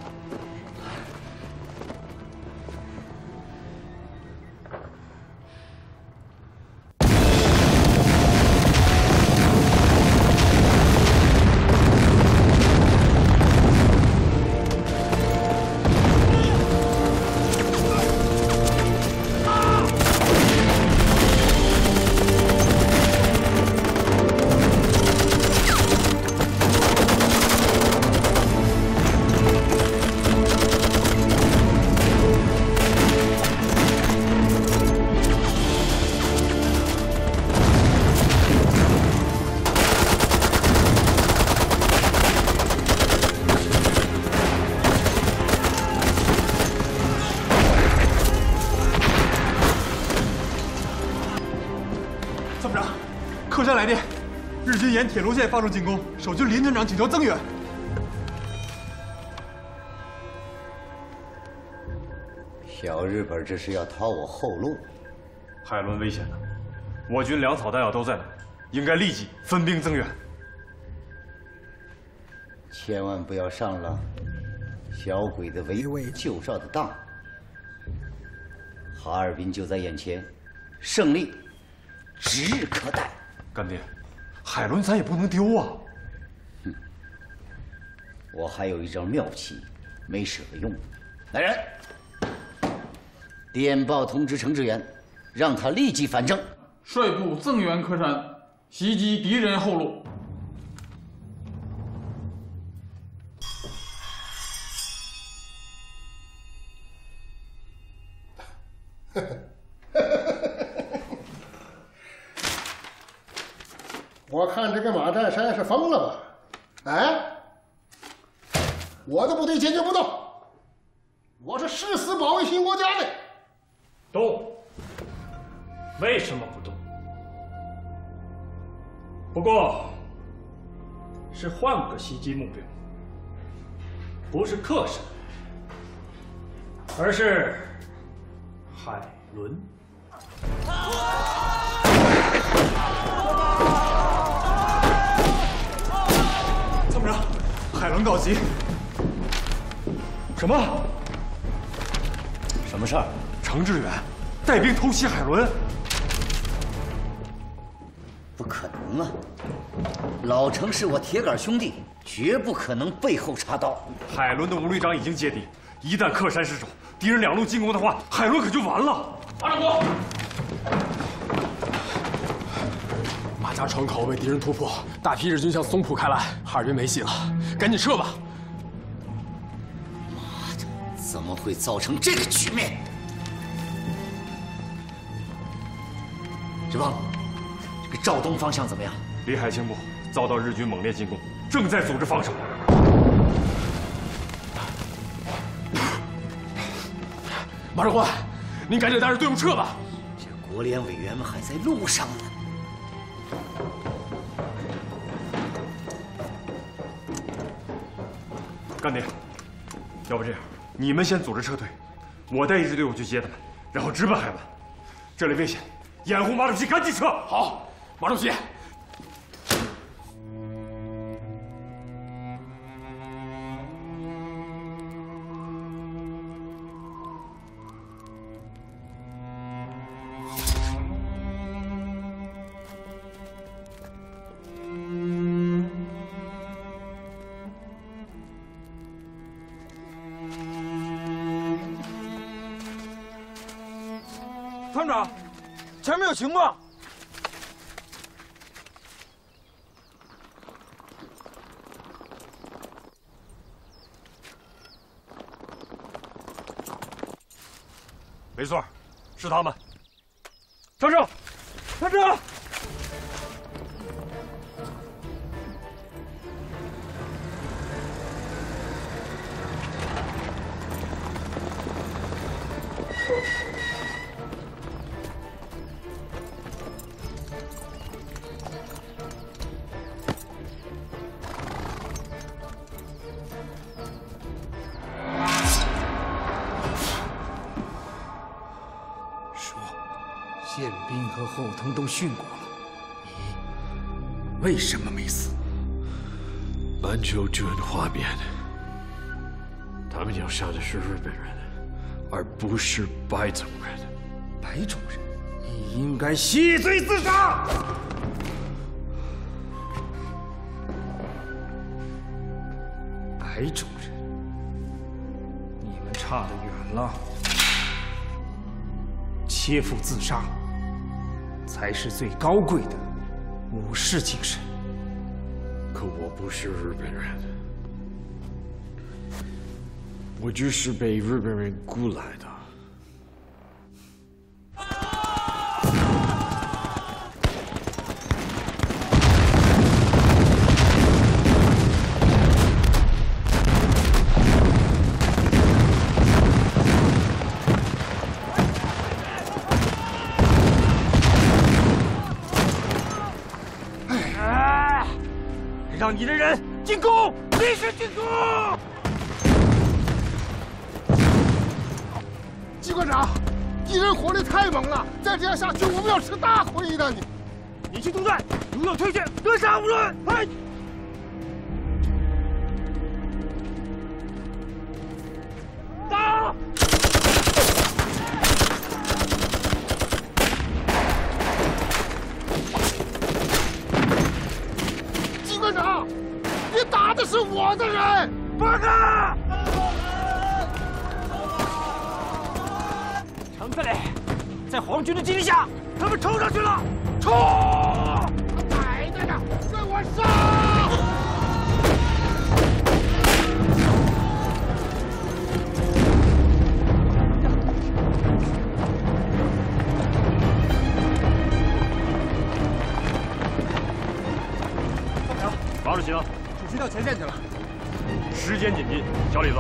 沿铁路线发动进攻，守军林团长请求增援。小日本这是要掏我后路，海伦危险了，我军粮草弹药都在那，应该立即分兵增援。千万不要上了小鬼子围魏救赵的当。哈尔滨就在眼前，胜利指日可待。干爹。 海伦，咱也不能丢啊！哼，我还有一张妙棋，没舍得用。来人，电报通知程志远，让他立即反正。率部增援柯山，袭击敌人后路。我看这个马占山是疯了吧？哎，我的部队坚决不动，我是誓死保卫新国家的。动？为什么不动？不过，是换个袭击目标，不是克山，而是海伦。海伦告急，什么？什么事儿？程志远带兵偷袭海伦？不可能啊！老程是我铁杆兄弟，绝不可能背后插刀。海伦的吴旅长已经接敌，一旦克山失守，敌人两路进攻的话，海伦可就完了。马掌国，马家窗口被敌人突破，大批日军向松浦开来，哈尔滨没戏了。 赶紧撤吧！妈的，怎么会造成这个局面？志鹏，这个肇东方向怎么样？里海青部遭到日军猛烈进攻，正在组织防守。马长官，您赶紧带着队伍撤吧！这国联委员们还在路上呢。 干爹，要不这样，你们先组织撤退，我带一支队伍去接他们，然后直奔海湾。这里危险，掩护马主席赶紧撤。好，马主席。 有情报！没错，是他们。站住！站住！建斌和后藤都训过了，你为什么没死？篮球军哗变，他们要杀的是日本人，而不是白种人。白种人，你应该洗罪自杀。 白种人，你们差得远了。切腹自杀，才是最高贵的武士精神。可我不是日本人，我就是被日本人雇来的。 让你的人进攻，立时进攻！季馆长，敌人火力太猛了，再这样下去，我们要吃大亏的！你去督战，如有退却，格杀勿论！哎，打！ 这是我的人，报告！程克雷，在皇军的激励下，他们冲上去了，冲！他摆在这，给我杀！ 到前线去了，时间紧急，小李子，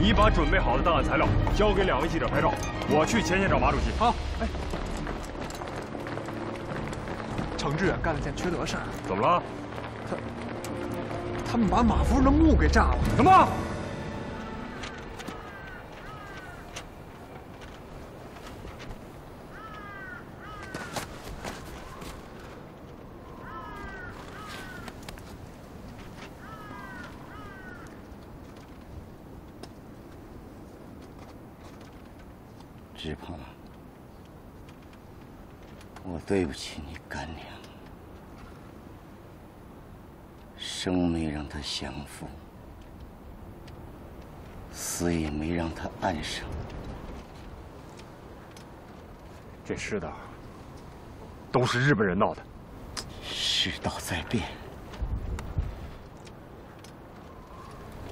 你把准备好的档案材料交给两位记者拍照，我去前线找马主席。好，哎，程志远干了件缺德事儿，怎么了？他们把马夫的墓给炸了。什么？志鹏，我对不起你干娘，生没让她享福，死也没让她安生。这世道都是日本人闹的，世道在变，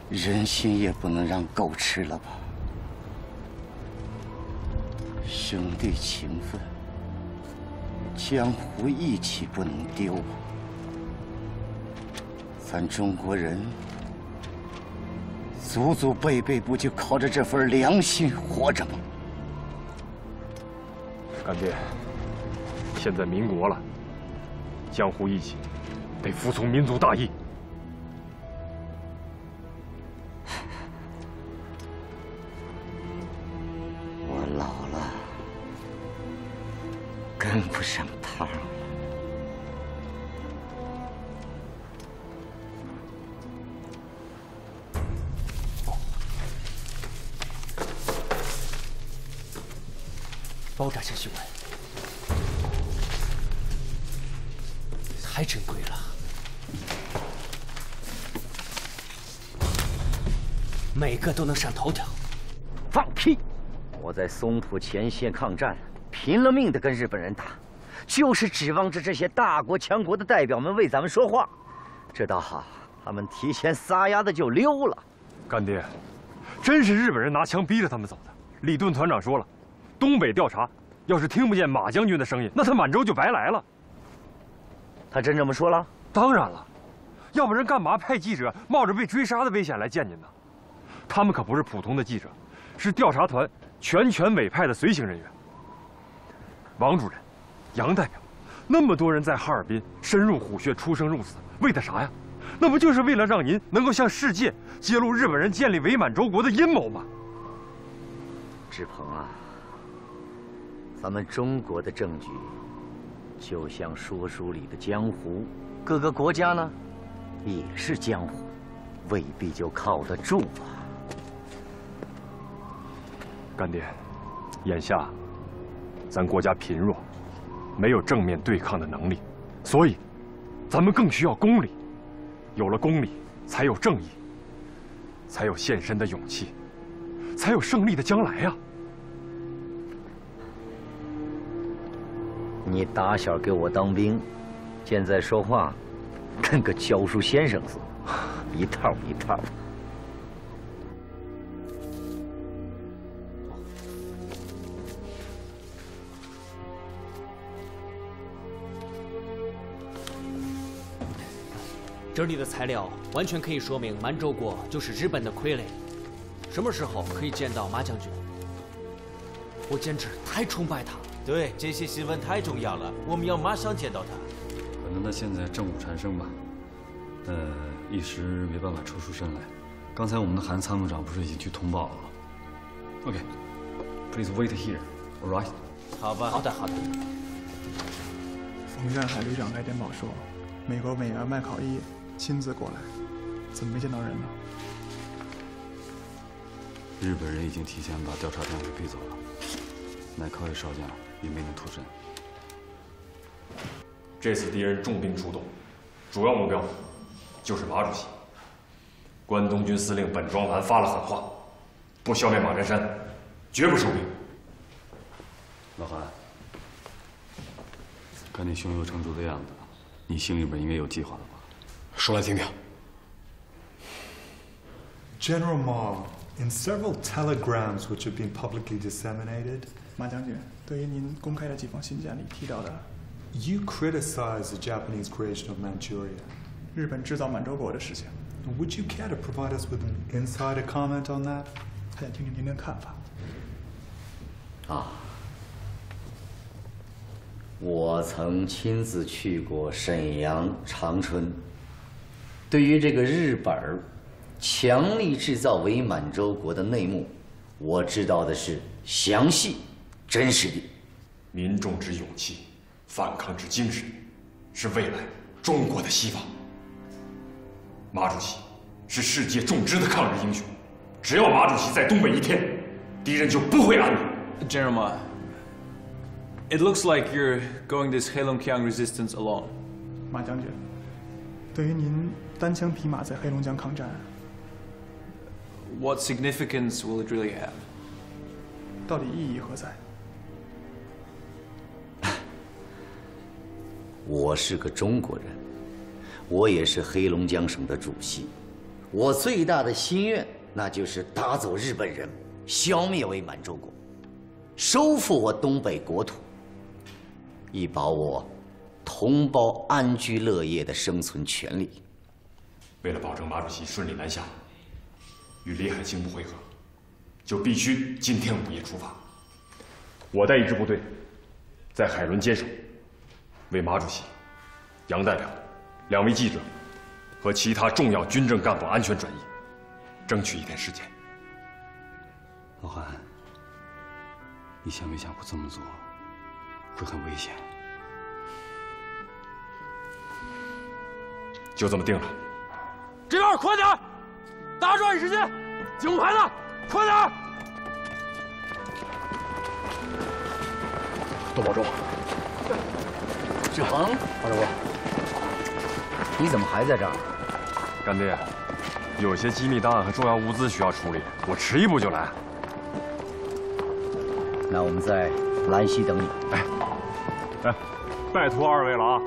人心也不能让狗吃了吧。 兄弟情分，江湖义气不能丢啊！咱中国人祖祖辈辈不就靠着这份良心活着吗？干爹，现在民国了，江湖义气得服从民族大义。我老了。 跟不上趟了，包扎下胸围，太珍贵了。每个都能上头条。放屁！我在松浦前线抗战。 拼了命的跟日本人打，就是指望着这些大国强国的代表们为咱们说话，这倒好，他们提前撒丫子就溜了。干爹，真是日本人拿枪逼着他们走的。李顿团长说了，东北调查要是听不见马将军的声音，那他满洲就白来了。他真这么说了？当然了，要不然干嘛派记者冒着被追杀的危险来见您呢？他们可不是普通的记者，是调查团全委派的随行人员。 王主任，杨代表，那么多人在哈尔滨深入虎穴、出生入死，为的啥呀？那不就是为了让您能够向世界揭露日本人建立伪满洲国的阴谋吗？志鹏啊，咱们中国的政局就像说书里的江湖，各个国家呢也是江湖，未必就靠得住啊。干爹，眼下咱国家贫弱，没有正面对抗的能力，所以咱们更需要公理。有了公理，才有正义，才有献身的勇气，才有胜利的将来呀！你打小给我当兵，现在说话跟个教书先生似的，一套一套。整理的材料完全可以说明，蛮州国就是日本的傀儡。什么时候可以见到马将军？我简直太崇拜他了。对，这些新闻太重要了，我们要马上见到他。可能他现在正午缠身吧，一时没办法抽出身来。刚才我们的韩参谋长不是已经去通报了吗 ？OK, please wait here, all right? 好吧，好的，好的。冯占海旅长来电报说，美国委员麦考伊。 亲自过来，怎么没见到人呢？日本人已经提前把调查团给逼走了，奈考伊少将也没能脱身。这次敌人重兵出动，主要目标就是马主席。关东军司令本庄繁发了狠话，不消灭马占山，绝不收兵。老韩，看你胸有成竹的样子，你心里边应该有计划了吧？ 说来听听。General Mao, in several telegrams which have been publicly disseminated, 马将军，对于您公开的几封信件里提到的 ，You criticize the Japanese creation of Manchuria, 日本制造满洲国的事情。Would you care to provide us with an insider comment on that? 还想听听您的看法。啊，我曾亲自去过沈阳、长春。 对于这个日本儿强力制造伪满洲国的内幕，我知道的是详细、真实的。民众之勇气，反抗之精神，是未来中国的希望。马主席是世界众知的抗日英雄，只要马主席在东北一天，敌人就不会安宁。General Ma, it looks like you're going this Heilongjiang resistance alone. 马将军，对于您。 单枪匹马在黑龙江抗战。What significance will it really have? 到底意义何在？我是个中国人，我也是黑龙江省的主席。我最大的心愿，那就是打走日本人，消灭伪满洲国，收复我东北国土，以保我同胞安居乐业的生存权利。 为了保证马主席顺利南下，与李海清不会合，就必须今天午夜出发。我带一支部队，在海伦坚守，为马主席、杨代表、两位记者和其他重要军政干部安全转移，争取一点时间。老韩，你想没想过这么做会很危险？就这么定了。 这边快点，大家抓紧时间，警务排的，快点！窦保忠，志恒，保忠哥，你怎么还在这儿？干爹，有些机密档案和重要物资需要处理，我迟一步就来。那我们在兰溪等你。哎，拜托二位了啊！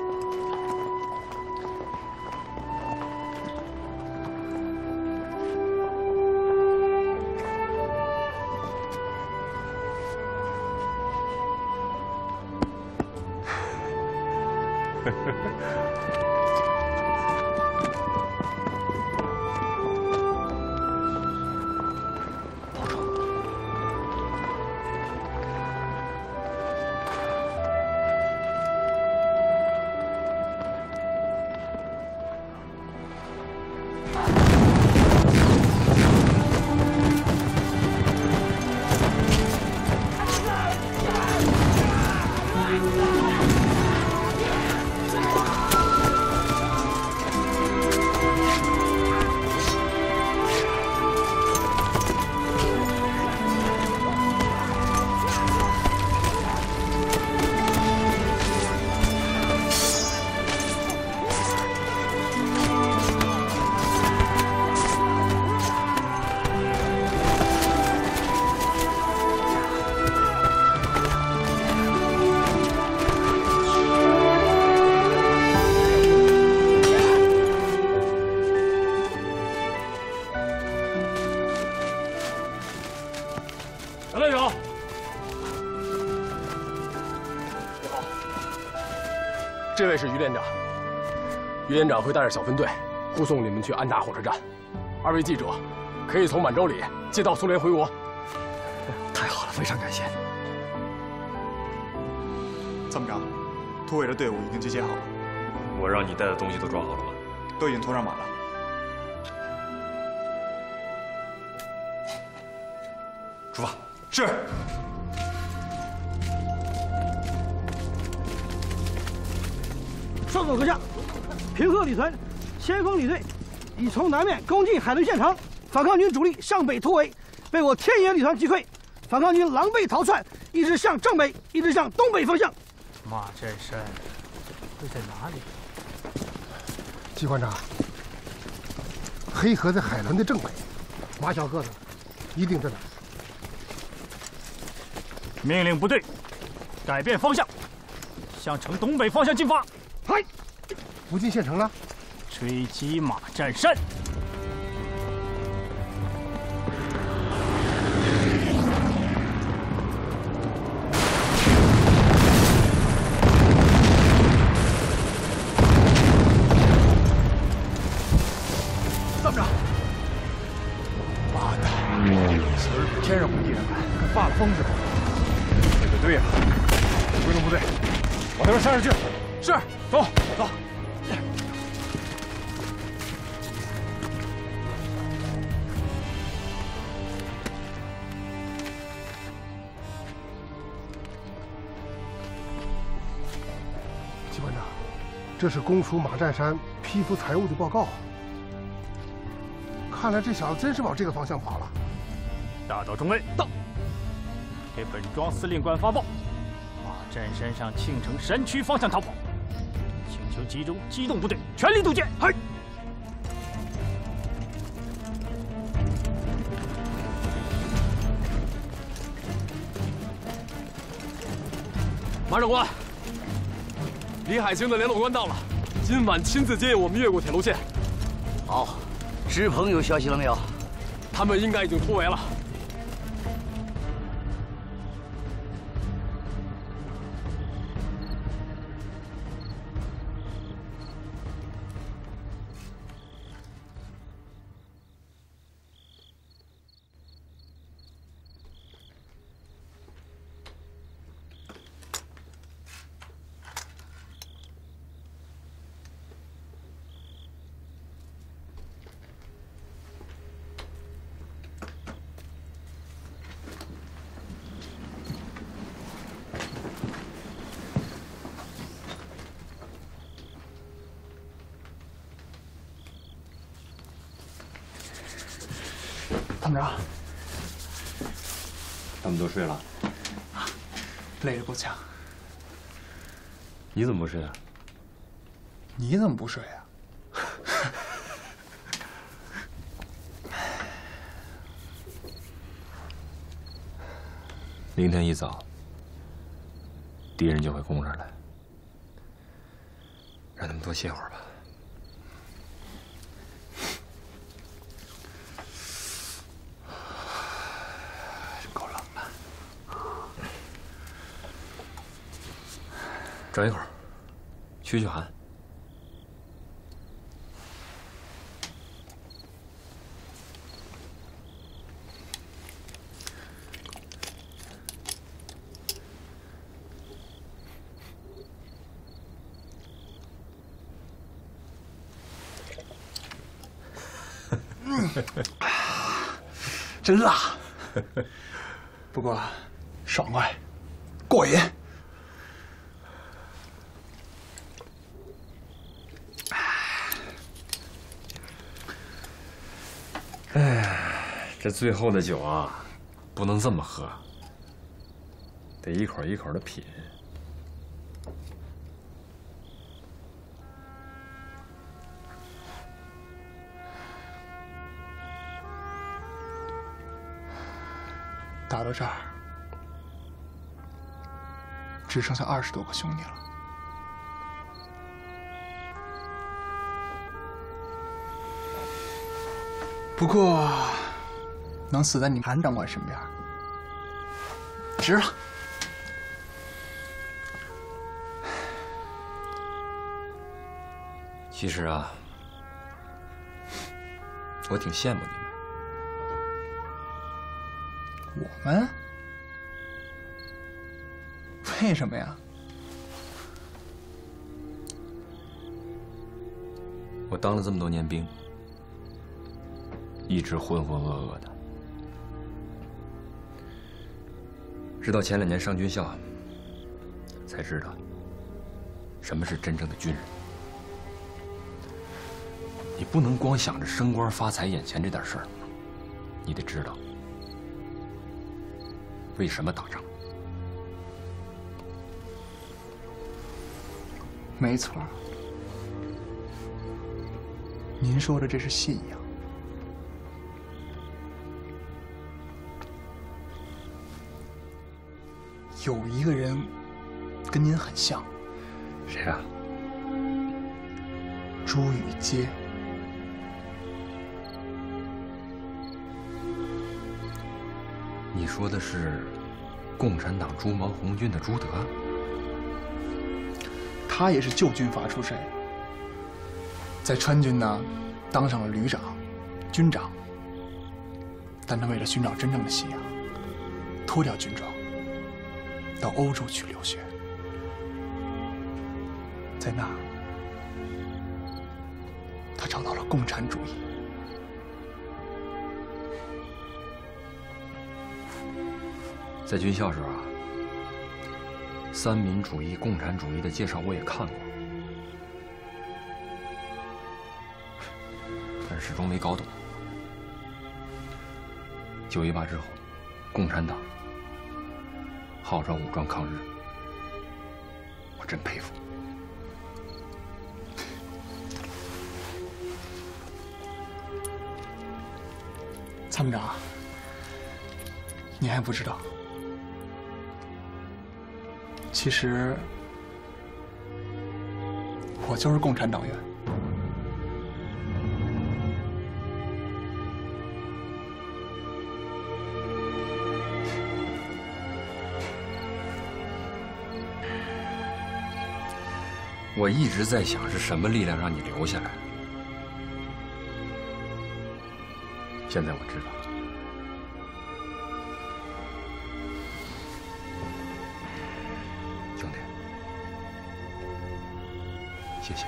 这位是于连长，于连长会带着小分队护送你们去安达火车站。二位记者可以从满洲里接到苏联回国。太好了，非常感谢。参谋长，突围的队伍已经集结好了。我让你带的东西都装好了吗？都已经拖上马了。 出发！是。上总阁下，平贺旅团先锋旅队已从南面攻进海顿县城，反抗军主力向北突围，被我天野旅团击溃，反抗军狼狈逃窜，一直向正北，一直向东北方向。马占山会在哪里？季团长，黑河在海南的正北，马小个子一定在哪？ 命令部队改变方向，向城东北方向进发。嗨，不进县城了，追击马占山。参谋长，妈的，此人比天上不地上来，跟发了疯似的。 对呀、啊，归拢部队，往那边山上去。是，走走。季团长，这是公署马占山批复财务的报告。看来这小子真是往这个方向跑了。大道中尉到。 给本庄司令官发报，马占山上庆城山区方向逃跑，请求集中机动部队全力堵截。嗨！马长官，李海清的联络官到了，今晚亲自接应我们越过铁路线。好，石鹏有消息了没有？他们应该已经突围了。 怎么着？他们都睡了，啊，累得够呛。你怎么不睡啊？你怎么不睡啊？明天一早，敌人就会攻上来，让他们多歇会儿吧。 转一会儿，驱驱寒。真辣，不过爽快，过瘾。 这最后的酒啊，不能这么喝，得一口一口的品。打到这儿，只剩下20多个兄弟了。 不过，能死在你韩长官身边，值了。其实啊，我挺羡慕你们。我们？为什么呀？我当了这么多年兵，一直浑浑噩噩的，直到前2年上军校，才知道什么是真正的军人。 你不能光想着升官发财、眼前这点事儿，你得知道为什么打仗。没错，您说的这是信仰。有一个人跟您很像，谁啊？朱雨洁。 你说的是共产党朱毛红军的朱德，他也是旧军阀出身，在川军呢当上了旅长、军长，但他为了寻找真正的信仰，脱掉军装，到欧洲去留学，在那儿他找到了共产主义。 在军校时候啊，三民主义、共产主义的介绍我也看过，但始终没搞懂。918之后，共产党号召武装抗日，我真佩服。参谋长，你还不知道。 其实，我就是共产党员。我一直在想，是什么力量让你留下来？现在我知道了。 谢谢。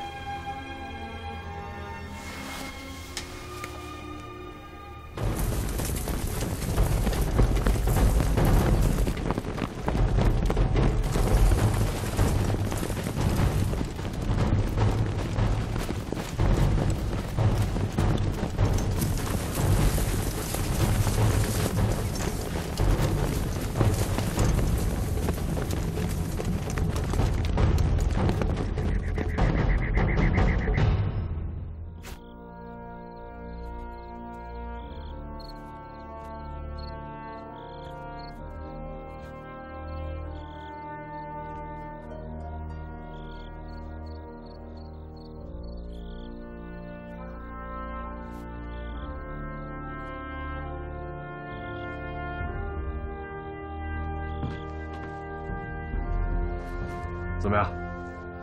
怎么样，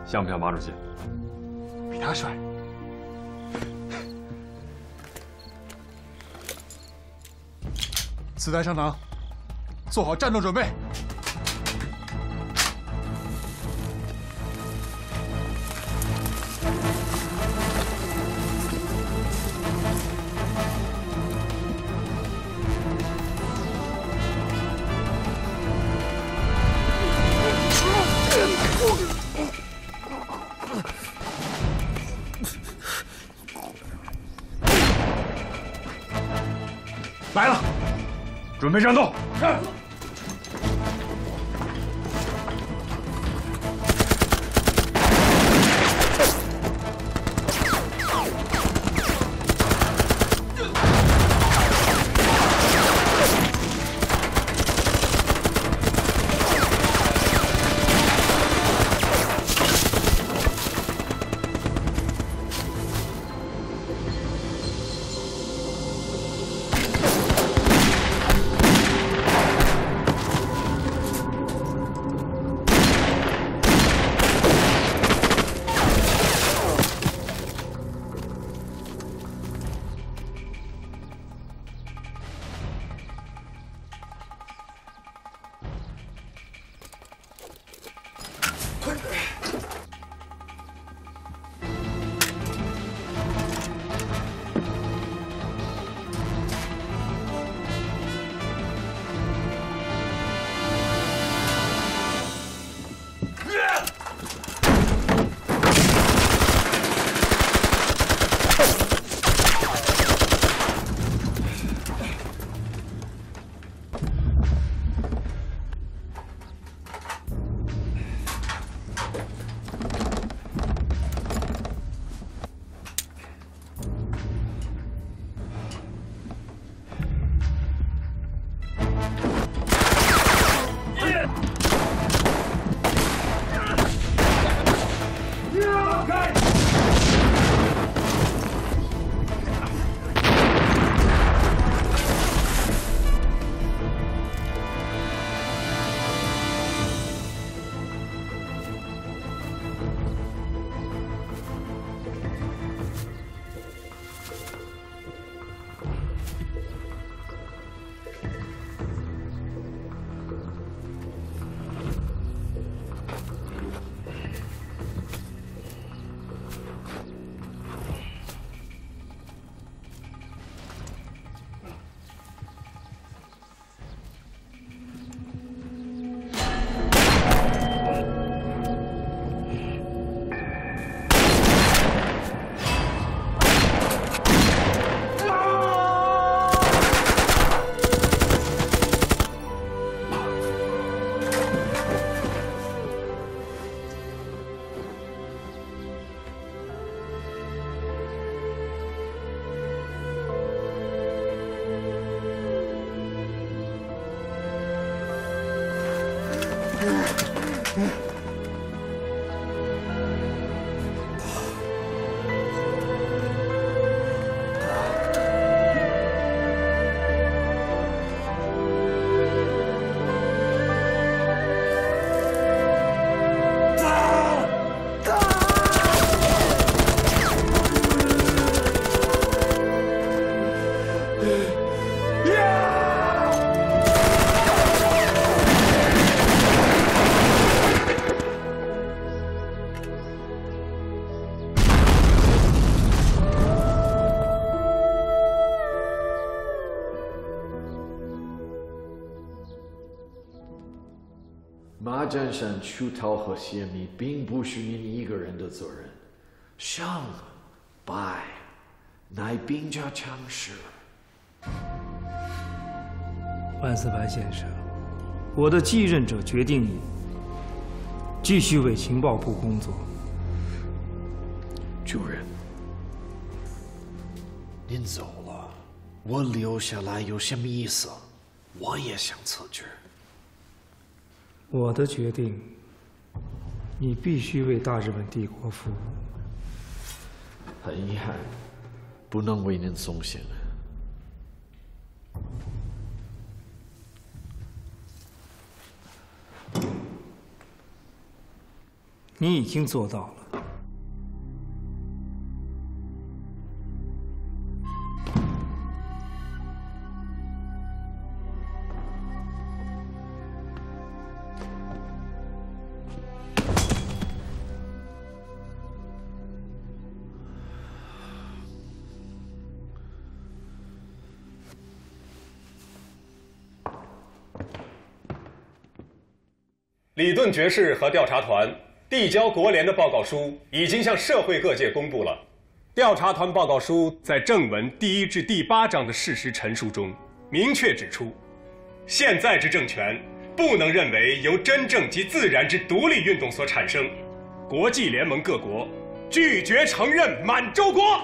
像不像马主席？比他帅。子弹上膛，做好战斗准备。 来了，准备战斗。马占山出逃和泄密，并不是您一个人的责任。上拜乃兵家常事。万斯白先生，我的继任者决定你继续为情报部工作。主任，您走了，我留下来有什么意思？我也想辞职。 我的决定，你必须为大日本帝国服务。很遗憾，不能为您送行。你已经做到了。 里顿爵士和调查团递交国联的报告书已经向社会各界公布了。调查团报告书在正文第1至第8章的事实陈述中明确指出，现在之政权不能认为由真正及自然之独立运动所产生。国际联盟各国拒绝承认满洲国。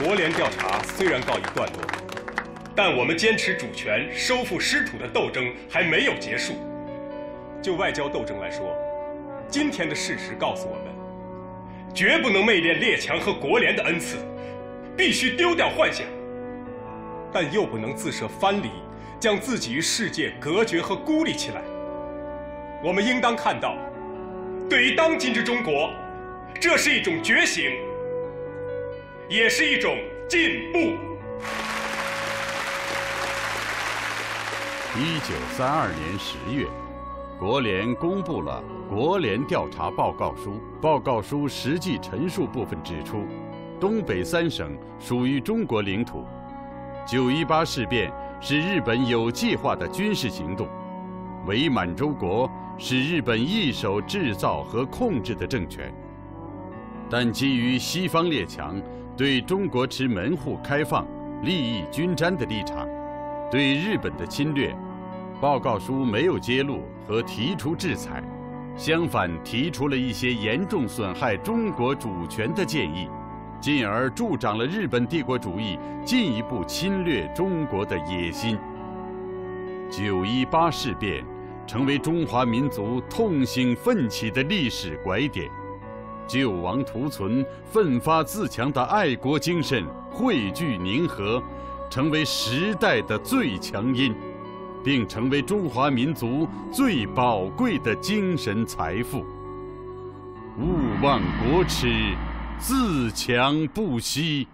国联调查虽然告一段落，但我们坚持主权、收复失土的斗争还没有结束。就外交斗争来说，今天的事实告诉我们，绝不能昧恋列强和国联的恩赐，必须丢掉幻想，但又不能自设藩篱，将自己与世界隔绝和孤立起来。我们应当看到，对于当今之中国，这是一种觉醒。 也是一种进步。1932年10月，国联公布了《国联调查报告书》。报告书实际陈述部分指出，东北3省属于中国领土。918事变是日本有计划的军事行动，伪满洲国是日本一手制造和控制的政权，但基于西方列强对中国持门户开放、利益均沾的立场，对日本的侵略，报告书没有揭露和提出制裁，相反提出了一些严重损害中国主权的建议，进而助长了日本帝国主义进一步侵略中国的野心。 918事变成为中华民族痛醒奋起的历史拐点，救亡图存、奋发自强的爱国精神汇聚凝合，成为时代的最强音，并成为中华民族最宝贵的精神财富。勿忘国耻，自强不息。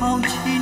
抛弃。